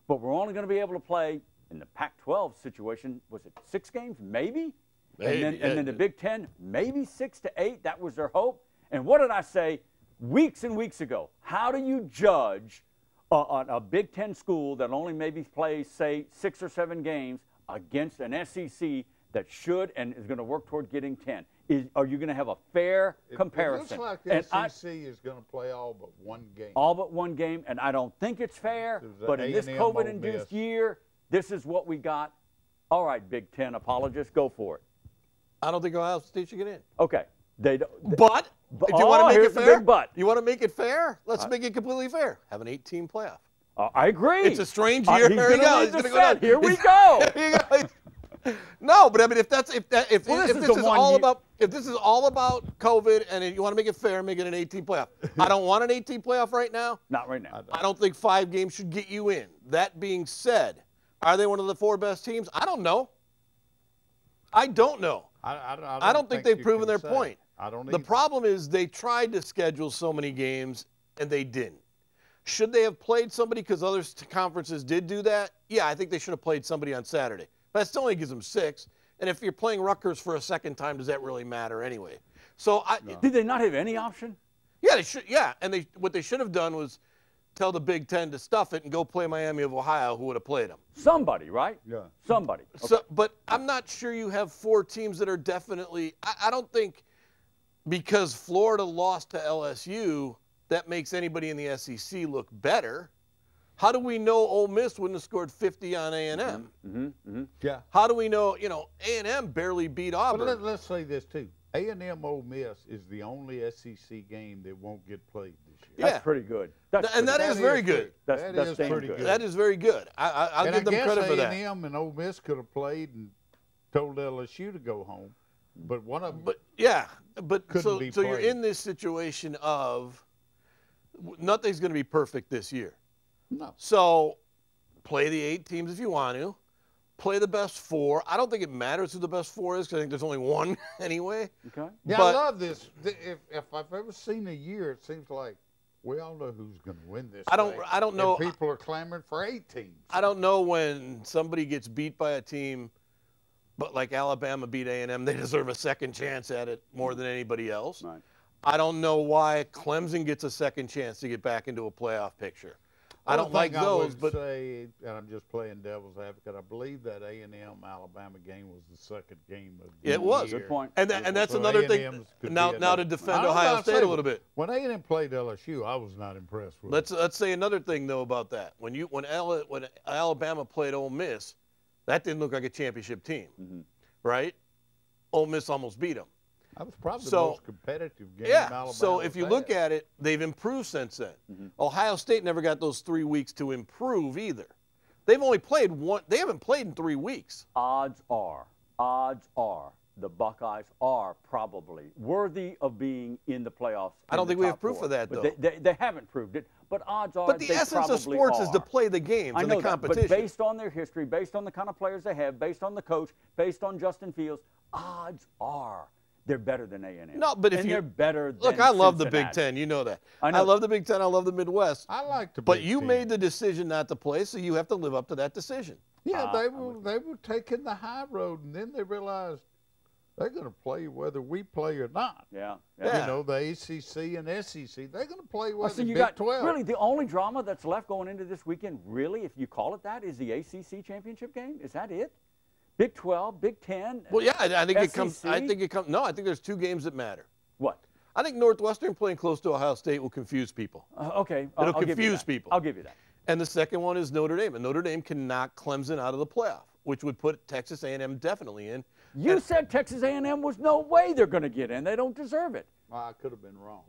but we're only going to be able to play, in the Pac-12 situation, was it 6 games? Maybe? And then the Big Ten, maybe 6 to 8. That was their hope. And what did I say weeks and weeks ago? How do you judge a Big Ten school that only maybe plays, say, 6 or 7 games against an SEC that should and is going to work toward getting 10? Are you going to have a fair comparison? It looks like the SEC is going to play all but 1 game. All but 1 game, and I don't think it's fair, but in this COVID-induced year, this is what we got. All right, Big Ten apologists, go for it. I don't think Ohio State should get in. Okay. They don't. But do you want to make it fair? You want to make it fair? Let's make it completely fair. Have an 8-team playoff. I agree. It's a strange year. Here we go. No, but I mean, if this is all about COVID and you want to make it fair, make it an 8-team playoff. I don't want an 8-team playoff right now. Not right now. I don't think 5 games should get you in. That being said, are they one of the 4 best teams? I don't know. I don't think they've proven their point. The problem is they tried to schedule so many games and they didn't. Should they have played somebody because other conferences did do that? Yeah, I think they should have played somebody on Saturday. But that still only gives them 6. And if you're playing Rutgers for a 2nd time, does that really matter anyway? So did they not have any option? Yeah, they should. Yeah, and what they should have done was tell the Big Ten to stuff it and go play Miami of Ohio, who would have played them? Somebody, right? Yeah. Somebody. Okay. So, but I'm not sure you have four teams that are definitely – I don't think because Florida lost to LSU, that makes anybody in the SEC look better. How do we know Ole Miss wouldn't have scored 50 on A&M? Yeah. How do we know, you know, A&M barely beat Auburn? But let's say this, too. A&M Ole Miss is the only SEC game that won't get played this year. Yeah. That's pretty good. That is very good. That's pretty good. That is very good. I'll give them credit for that. A&M and Ole Miss could have played and told LSU to go home, but one of them couldn't be played. You're in this situation of nothing's going to be perfect this year. No. So play the 8 teams if you want to. Play the best 4. I don't think it matters who the best 4 is because I think there's only one anyway. Okay. Yeah, but I love this. If I've ever seen a year, it seems like we all know who's going to win this. I don't know. And people are clamoring for 8 teams. I don't know when somebody gets beat by a team, but like Alabama beat A&M, they deserve a second chance at it more than anybody else. Right. I don't know why Clemson gets a second chance to get back into a playoff picture. I don't like those, but I would say, and I'm just playing devil's advocate, I believe that A&M Alabama game was the second game of the year. It was. Good point. And that's another thing. Now to defend Ohio State a little bit. When A&M played LSU, I was not impressed with. Let's say another thing though about that. When Alabama played Ole Miss, that didn't look like a championship team, right? Ole Miss almost beat them. That was probably the most competitive game in Alabama. So if you look at it, they've improved since then. Ohio State never got those 3 weeks to improve either. They've only played one. They haven't played in 3 weeks. Odds are, the Buckeyes are probably worthy of being in the playoffs. I don't think we have proof of that, though. They haven't proved it. But odds are, but the essence of sports is to play the games and the competition. But based on their history, based on the kind of players they have, based on the coach, based on Justin Fields, odds are they're better than A&M. No, but if you're better than Cincinnati. I love the Big Ten. You know that. I love the Big Ten. I love the Midwest. I like the Big Ten. But you made the decision not to play, so you have to live up to that decision. Yeah, they were taking the high road, and then they realized they're going to play whether we play or not. Yeah. You know, the ACC and SEC, they're going to play whether the Big 12. Really, the only drama that's left going into this weekend, really, if you call it that, is the ACC championship game? Is that it? Big 12, Big 10. Well, yeah, I think it comes. No, I think there's 2 games that matter. What? I think Northwestern playing close to Ohio State will confuse people. Okay, I'll give you that. And the second one is Notre Dame, and Notre Dame can knock Clemson out of the playoff, which would put Texas A&M definitely in. You said Texas A&M was no way they're going to get in. They don't deserve it. Well, I could have been wrong.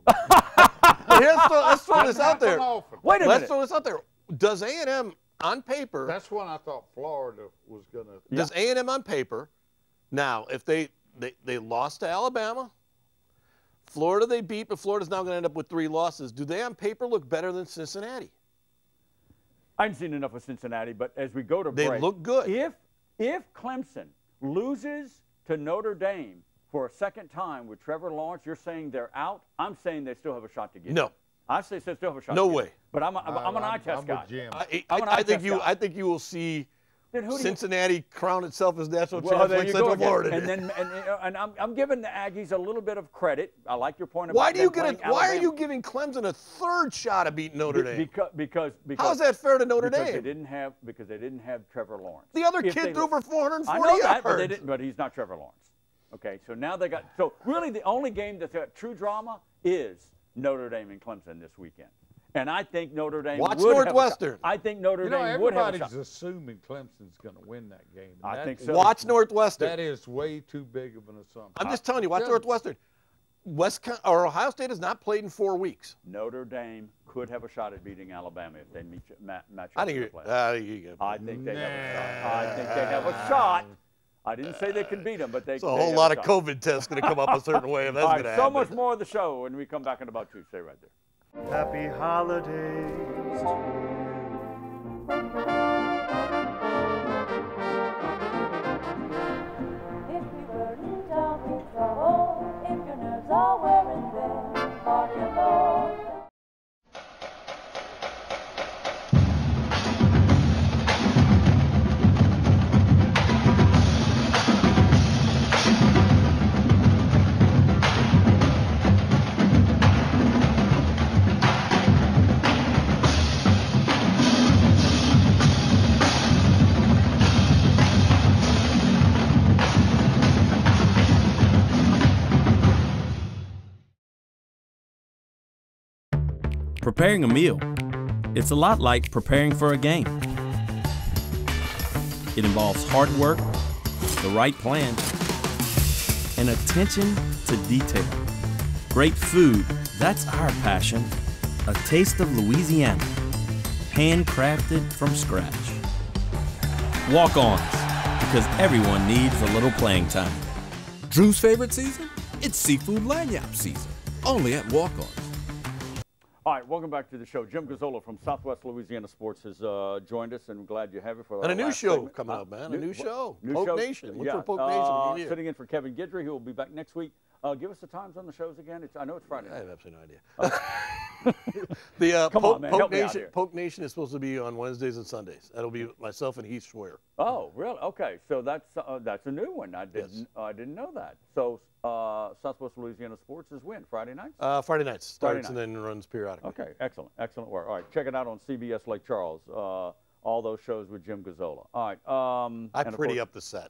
Let's throw this out there. Wait a minute. Let's throw this out there. Does A&M? On paper, that's when I thought Florida was going to. Does A&M on paper? Now, if they lost to Alabama, Florida they beat, but Florida's now going to end up with 3 losses. Do they on paper look better than Cincinnati? I haven't seen enough of Cincinnati, but as we go to break, they look good. If Clemson loses to Notre Dame for a second time with Trevor Lawrence, you're saying they're out. I'm saying they still have a shot to get. No. I say they still have a shot. No way. But I'm an eye test guy. I think you will see Cincinnati crown itself as national champion. Central Florida. And I'm giving the Aggies a little bit of credit. I like your point about why are you giving Clemson a 3rd shot at beating Notre Dame? Because how's that fair to Notre Dame? Because they didn't have Trevor Lawrence. The other kid threw for 440 yards. I know that, but he's not Trevor Lawrence. Okay, so now they got. So really, the only game that's got true drama is Notre Dame and Clemson this weekend. And I think Notre Dame would have a shot. Everybody's assuming Clemson's going to win that game. I think so. Watch Northwestern. That is way too big of an assumption. I'm just telling you, watch Northwestern. Ohio State has not played in 4 weeks. Notre Dame could have a shot at beating Alabama if they match up. I think they have a shot. I didn't say they can beat them, but they can. So a whole lot of COVID tests going to come up a certain way, and that's going to happen. So much more of the show when we come back in about 2. Stay right there. Happy holidays. If we were in town with trouble, if your nerves are wearing them, party alone. Preparing a meal, it's a lot like preparing for a game. It involves hard work, the right plan, and attention to detail. Great food, that's our passion. A taste of Louisiana, handcrafted from scratch. Walk-Ons, because everyone needs a little playing time. Drew's favorite season? It's seafood lagniappe season, only at Walk-Ons. All right, welcome back to the show. Jim Gazzola from Southwest Louisiana Sports has joined us, and we're glad you have it for our last segment. And a new show coming out, man. A new show. Poke Nation. Look for Poke Nation. Sitting in for Kevin Guidry, who will be back next week. Give us the times on the shows again. I know it's Friday. I have absolutely no idea. Okay. Poke Nation is supposed to be on Wednesdays and Sundays. That'll be myself and Heath Schroyer. Oh, really? Okay, so that's a new one. I didn't know that. So. Southwest Louisiana Sports is when? Friday nights? Friday nights. Starts and then runs periodically. Okay, excellent. Excellent work. All right, check it out on CBS Lake Charles. All those shows with Jim Gazzola. All right. I pretty up the set.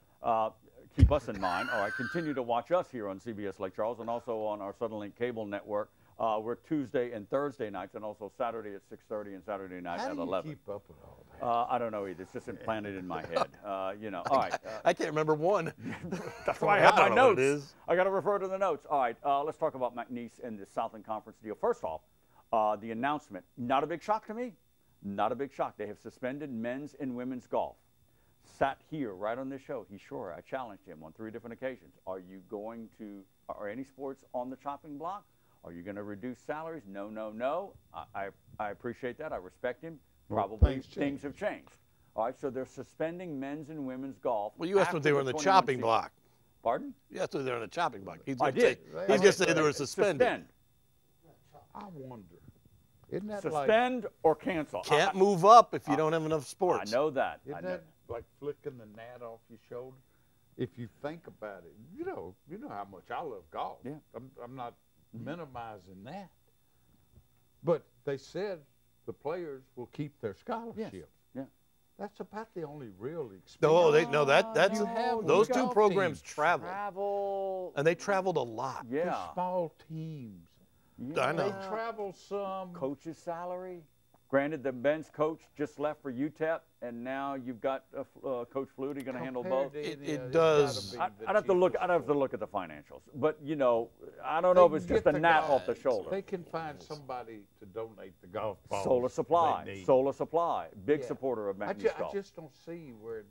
Keep us in mind. All right, continue to watch us here on CBS Lake Charles and also on our Suddenlink cable network. We're Tuesday and Thursday nights, and also Saturday at 6:30 and Saturday night at 11. How do you keep up with all that? I don't know either. It's just implanted in my head. You know. All right. I can't remember one. That's why I have my notes. I got to refer to the notes. All right. Let's talk about McNeese and the Southland Conference deal. First off, the announcement. Not a big shock to me. Not a big shock. They have suspended men's and women's golf. Sat here right on this show. I challenged him on 3 different occasions. Are you going to? Are any sports on the chopping block? Are you going to reduce salaries? No, no, no. I appreciate that. I respect him. Probably things have changed. All right, so they're suspending men's and women's golf. Well, you asked if they were on the chopping block. Pardon? You asked if they were on the chopping block. I did. He's just saying they were suspended. Suspend. I wonder. Isn't that suspend like, or cancel? Can't move up if you don't have enough sports. I know that. Isn't that like flicking the gnat off your shoulder? If you think about it, you know how much I love golf. Yeah. I'm not minimizing that, but they said the players will keep their scholarships. Yes. Yeah, that's about the only real experience. No, those two programs travel, and they traveled a lot. Yeah, they're small teams. Yeah. I know. They travel some. Coach's salary. Granted, the men's coach just left for UTEP, and now you've got Coach Flutie going to handle both. It does. I'd have to look at the financials. But, you know, I don't know if it's just a gnat off the shoulder. They can find somebody to donate the golf balls. Solar Supply. Solar Supply. Big supporter of McNeese golf. I just don't see where,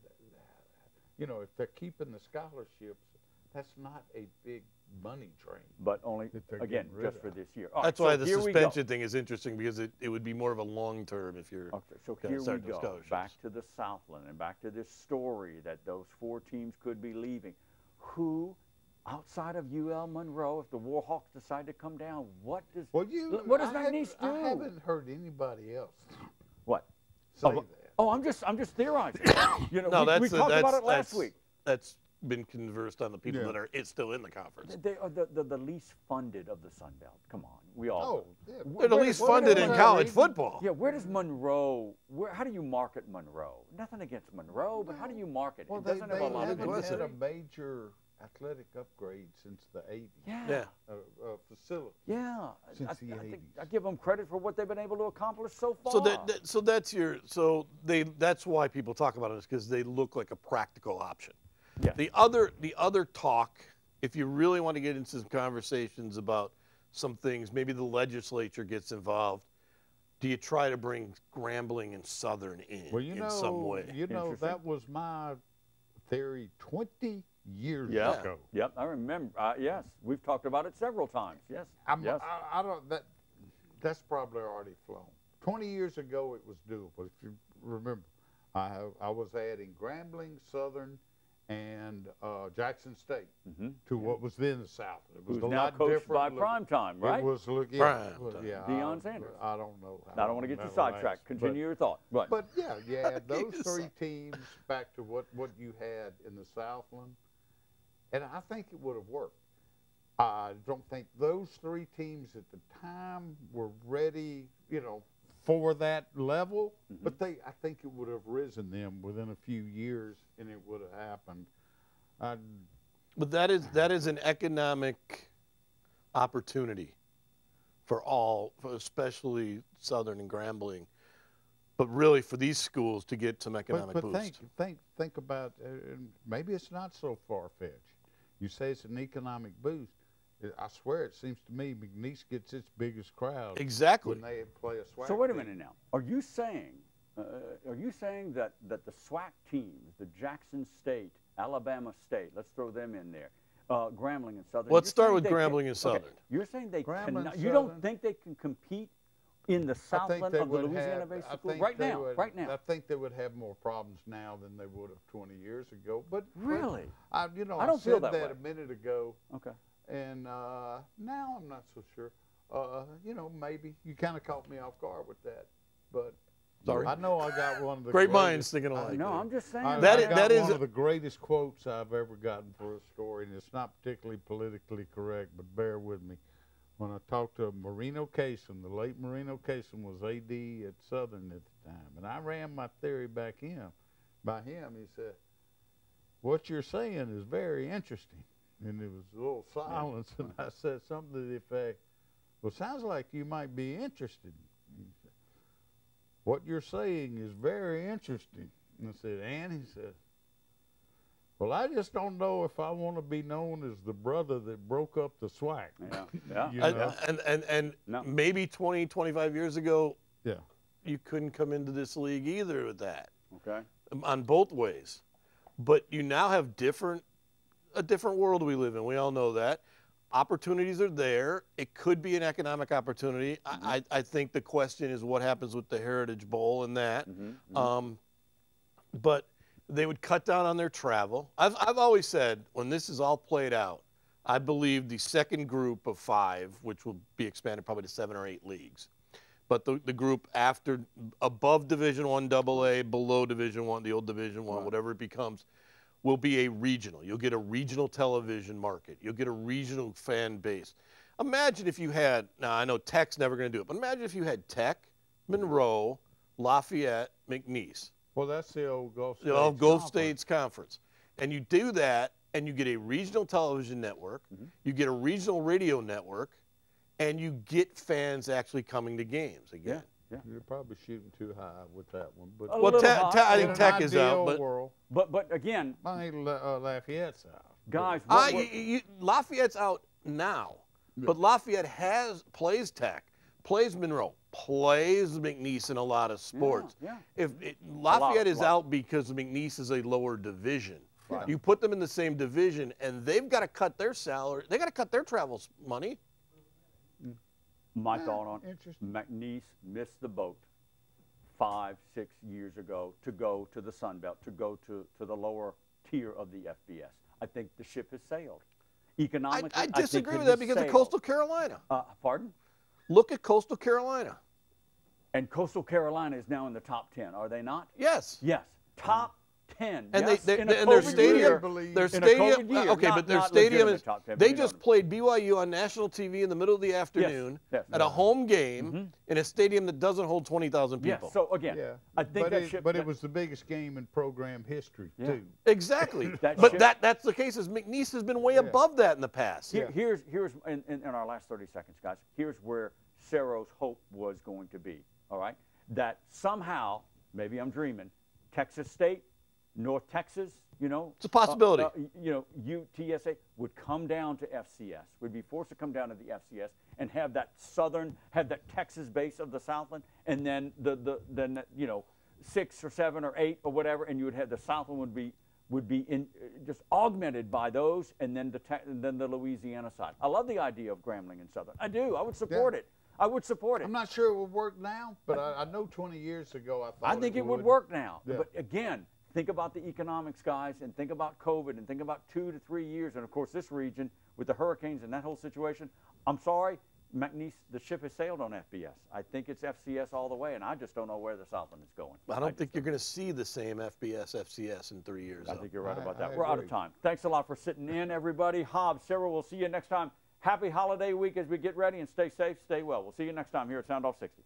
you know, if they're keeping the scholarships, that's not a big money train, but only again just for this year. That's why the suspension thing is interesting, because it would be more of a long term if you're okay. So here we go back to the Southland and back to this story that those 4 teams could be leaving. Who outside of UL Monroe, if the Warhawks decide to come down, what does McNeese do? I haven't heard anybody else. What? Say that. Oh, I'm just theorizing. You know, we talked about it last week. That's been conversed on the people that are still in the conference. They are the least funded of the Sun Belt. Come on, we all. Oh, yeah. They're the least funded in college football. Yeah, where does Monroe? How do you market Monroe? Nothing against Monroe, but how do you market it? Well, it doesn't have a lot of publicity. They had a major athletic upgrade since the 80s. Yeah. Facility. Yeah. Since the 80s. I think I give them credit for what they've been able to accomplish so far. So that's why people talk about it, is because they look like a practical option. Yeah. The other talk, if you really want to get into some conversations about some things, maybe the legislature gets involved. Do you try to bring Grambling and Southern in in some way? You know, that was my theory 20 years ago. Yep, I remember. Yes, we've talked about it several times. Yes, I don't. That's probably already flown. 20 years ago, it was doable. If you remember, I was adding Grambling, Southern, and Jackson State to what was then the South. It was a lot different. By primetime, right? It was Deion Sanders. I don't know. I don't want to get you sidetracked. Continue your thought. But yeah, those 3 teams back to what you had in the Southland, and I think it would have worked. I don't think those 3 teams at the time were ready, for that level, but I think it would have risen them within a few years, and it would have happened. But that is an economic opportunity for all, especially Southern and Grambling, but really for these schools to get some economic boost. But think about, maybe it's not so far-fetched. You say it's an economic boost. I swear it seems to me McNeese gets its biggest crowd. Exactly. When they play a SWAC. So wait a minute now. Are you saying that the SWAC teams, the Jackson State, Alabama State, let's throw them in there, Grambling and Southern. Let's start with Grambling and Southern. Okay. You're saying they cannot, you don't think they can compete in the Southland of the Louisiana Basin School right now? Right now. I think they would have more problems now than they would have 20 years ago. But really, you know, I said that a minute ago. Okay. And now I'm not so sure. You know, maybe you kind of caught me off guard with that, but sorry. I know I got one of the great minds thinking alike. No, I'm just saying that is one of the greatest quotes I've ever gotten for a story, and it's not particularly politically correct, but bear with me. When I talked to Marino Kaysen, the late Marino Kaysen was AD at Southern at the time, and I ran my theory back in by him. He said, "What you're saying is very interesting." And there was a little silence, and I said something to the effect, "Well, sounds like you might be interested." He said, "What you're saying is very interesting." And I said, "And?" He said, "Well, I just don't know if I want to be known as the brother that broke up the SWAC." Yeah. Yeah. You know? And maybe 20, 25 years ago, yeah, you couldn't come into this league either with that. Okay. On both ways. But you now have a different world we live in. We all know that. Opportunities are there. It could be an economic opportunity. Mm-hmm. I think the question is what happens with the Heritage Bowl and that. Mm-hmm. Mm-hmm. But they would cut down on their travel. I've always said, when this is all played out, I believe the second group of 5, which will be expanded probably to 7 or 8 leagues, but the group after, above Division I AA, below Division I, the old Division I, whatever it becomes, will be a regional. You'll get a regional television market. You'll get a regional fan base. Imagine if you had, now I know Tech's never going to do it, but imagine if you had Tech, Monroe, Lafayette, McNeese. Well, that's the old Gulf States, Conference. And you do that, and you get a regional television network, mm-hmm. you get a regional radio network, and you get fans actually coming to games again. Yeah. Yeah. You're probably shooting too high with that one. But well, I think Tech is out. But again, Lafayette's out. Guys, Lafayette's out now. Yeah. But Lafayette plays Tech, plays Monroe, plays McNeese in a lot of sports. Yeah, yeah. Lafayette is out because McNeese is a lower division. Right. You put them in the same division, and they've got to cut their salary. They got to cut their travel money. My thought on McNeese missed the boat 5, 6 years ago to go to the Sun Belt, to go to the lower tier of the FBS. I think the ship has sailed. Economically, I disagree with that because of Coastal Carolina. Pardon? Look at Coastal Carolina. And Coastal Carolina is now in the top 10, are they not? Yes. Yes. Top 10. And yes. Their stadium, okay, but their stadium is. They just played BYU on national TV in the middle of the afternoon at a home game in a stadium that doesn't hold 20,000 people. Yes. So again, I think it was the biggest game in program history too. Exactly. That's the case. Is McNeese has been way above that in the past. Yeah. Here's in our last 30 seconds, guys. Here's where Sarah's hope was going to be. All right, that somehow, maybe I'm dreaming, Texas State, North Texas, you know, it's a possibility. You know, UTSA would come down to FCS, would be forced to come down to the FCS and have that Southern, have that Texas base of the Southland, and then the you know, 6 or 7 or 8 or whatever, and you would have the Southland would be in just augmented by those, and then the Louisiana side. I love the idea of Grambling and Southern. I do. I would support it. I would support it. I'm not sure it would work now, but I know 20 years ago I thought I think it would work now. Yeah. But again, think about the economics, guys, and think about COVID, and think about 2 to 3 years. And, of course, this region with the hurricanes and that whole situation, I'm sorry, McNeese, the ship has sailed on FBS. I think it's FCS all the way, and I just don't know where the Southland is going. I don't think you're going to see the same FBS, FCS in 3 years. I think you're right about that. We're out of time. Thanks a lot for sitting in, everybody. Hobbs, Sarah, we'll see you next time. Happy holiday week as we get ready, and stay safe, stay well. We'll see you next time here at Sound Off 60.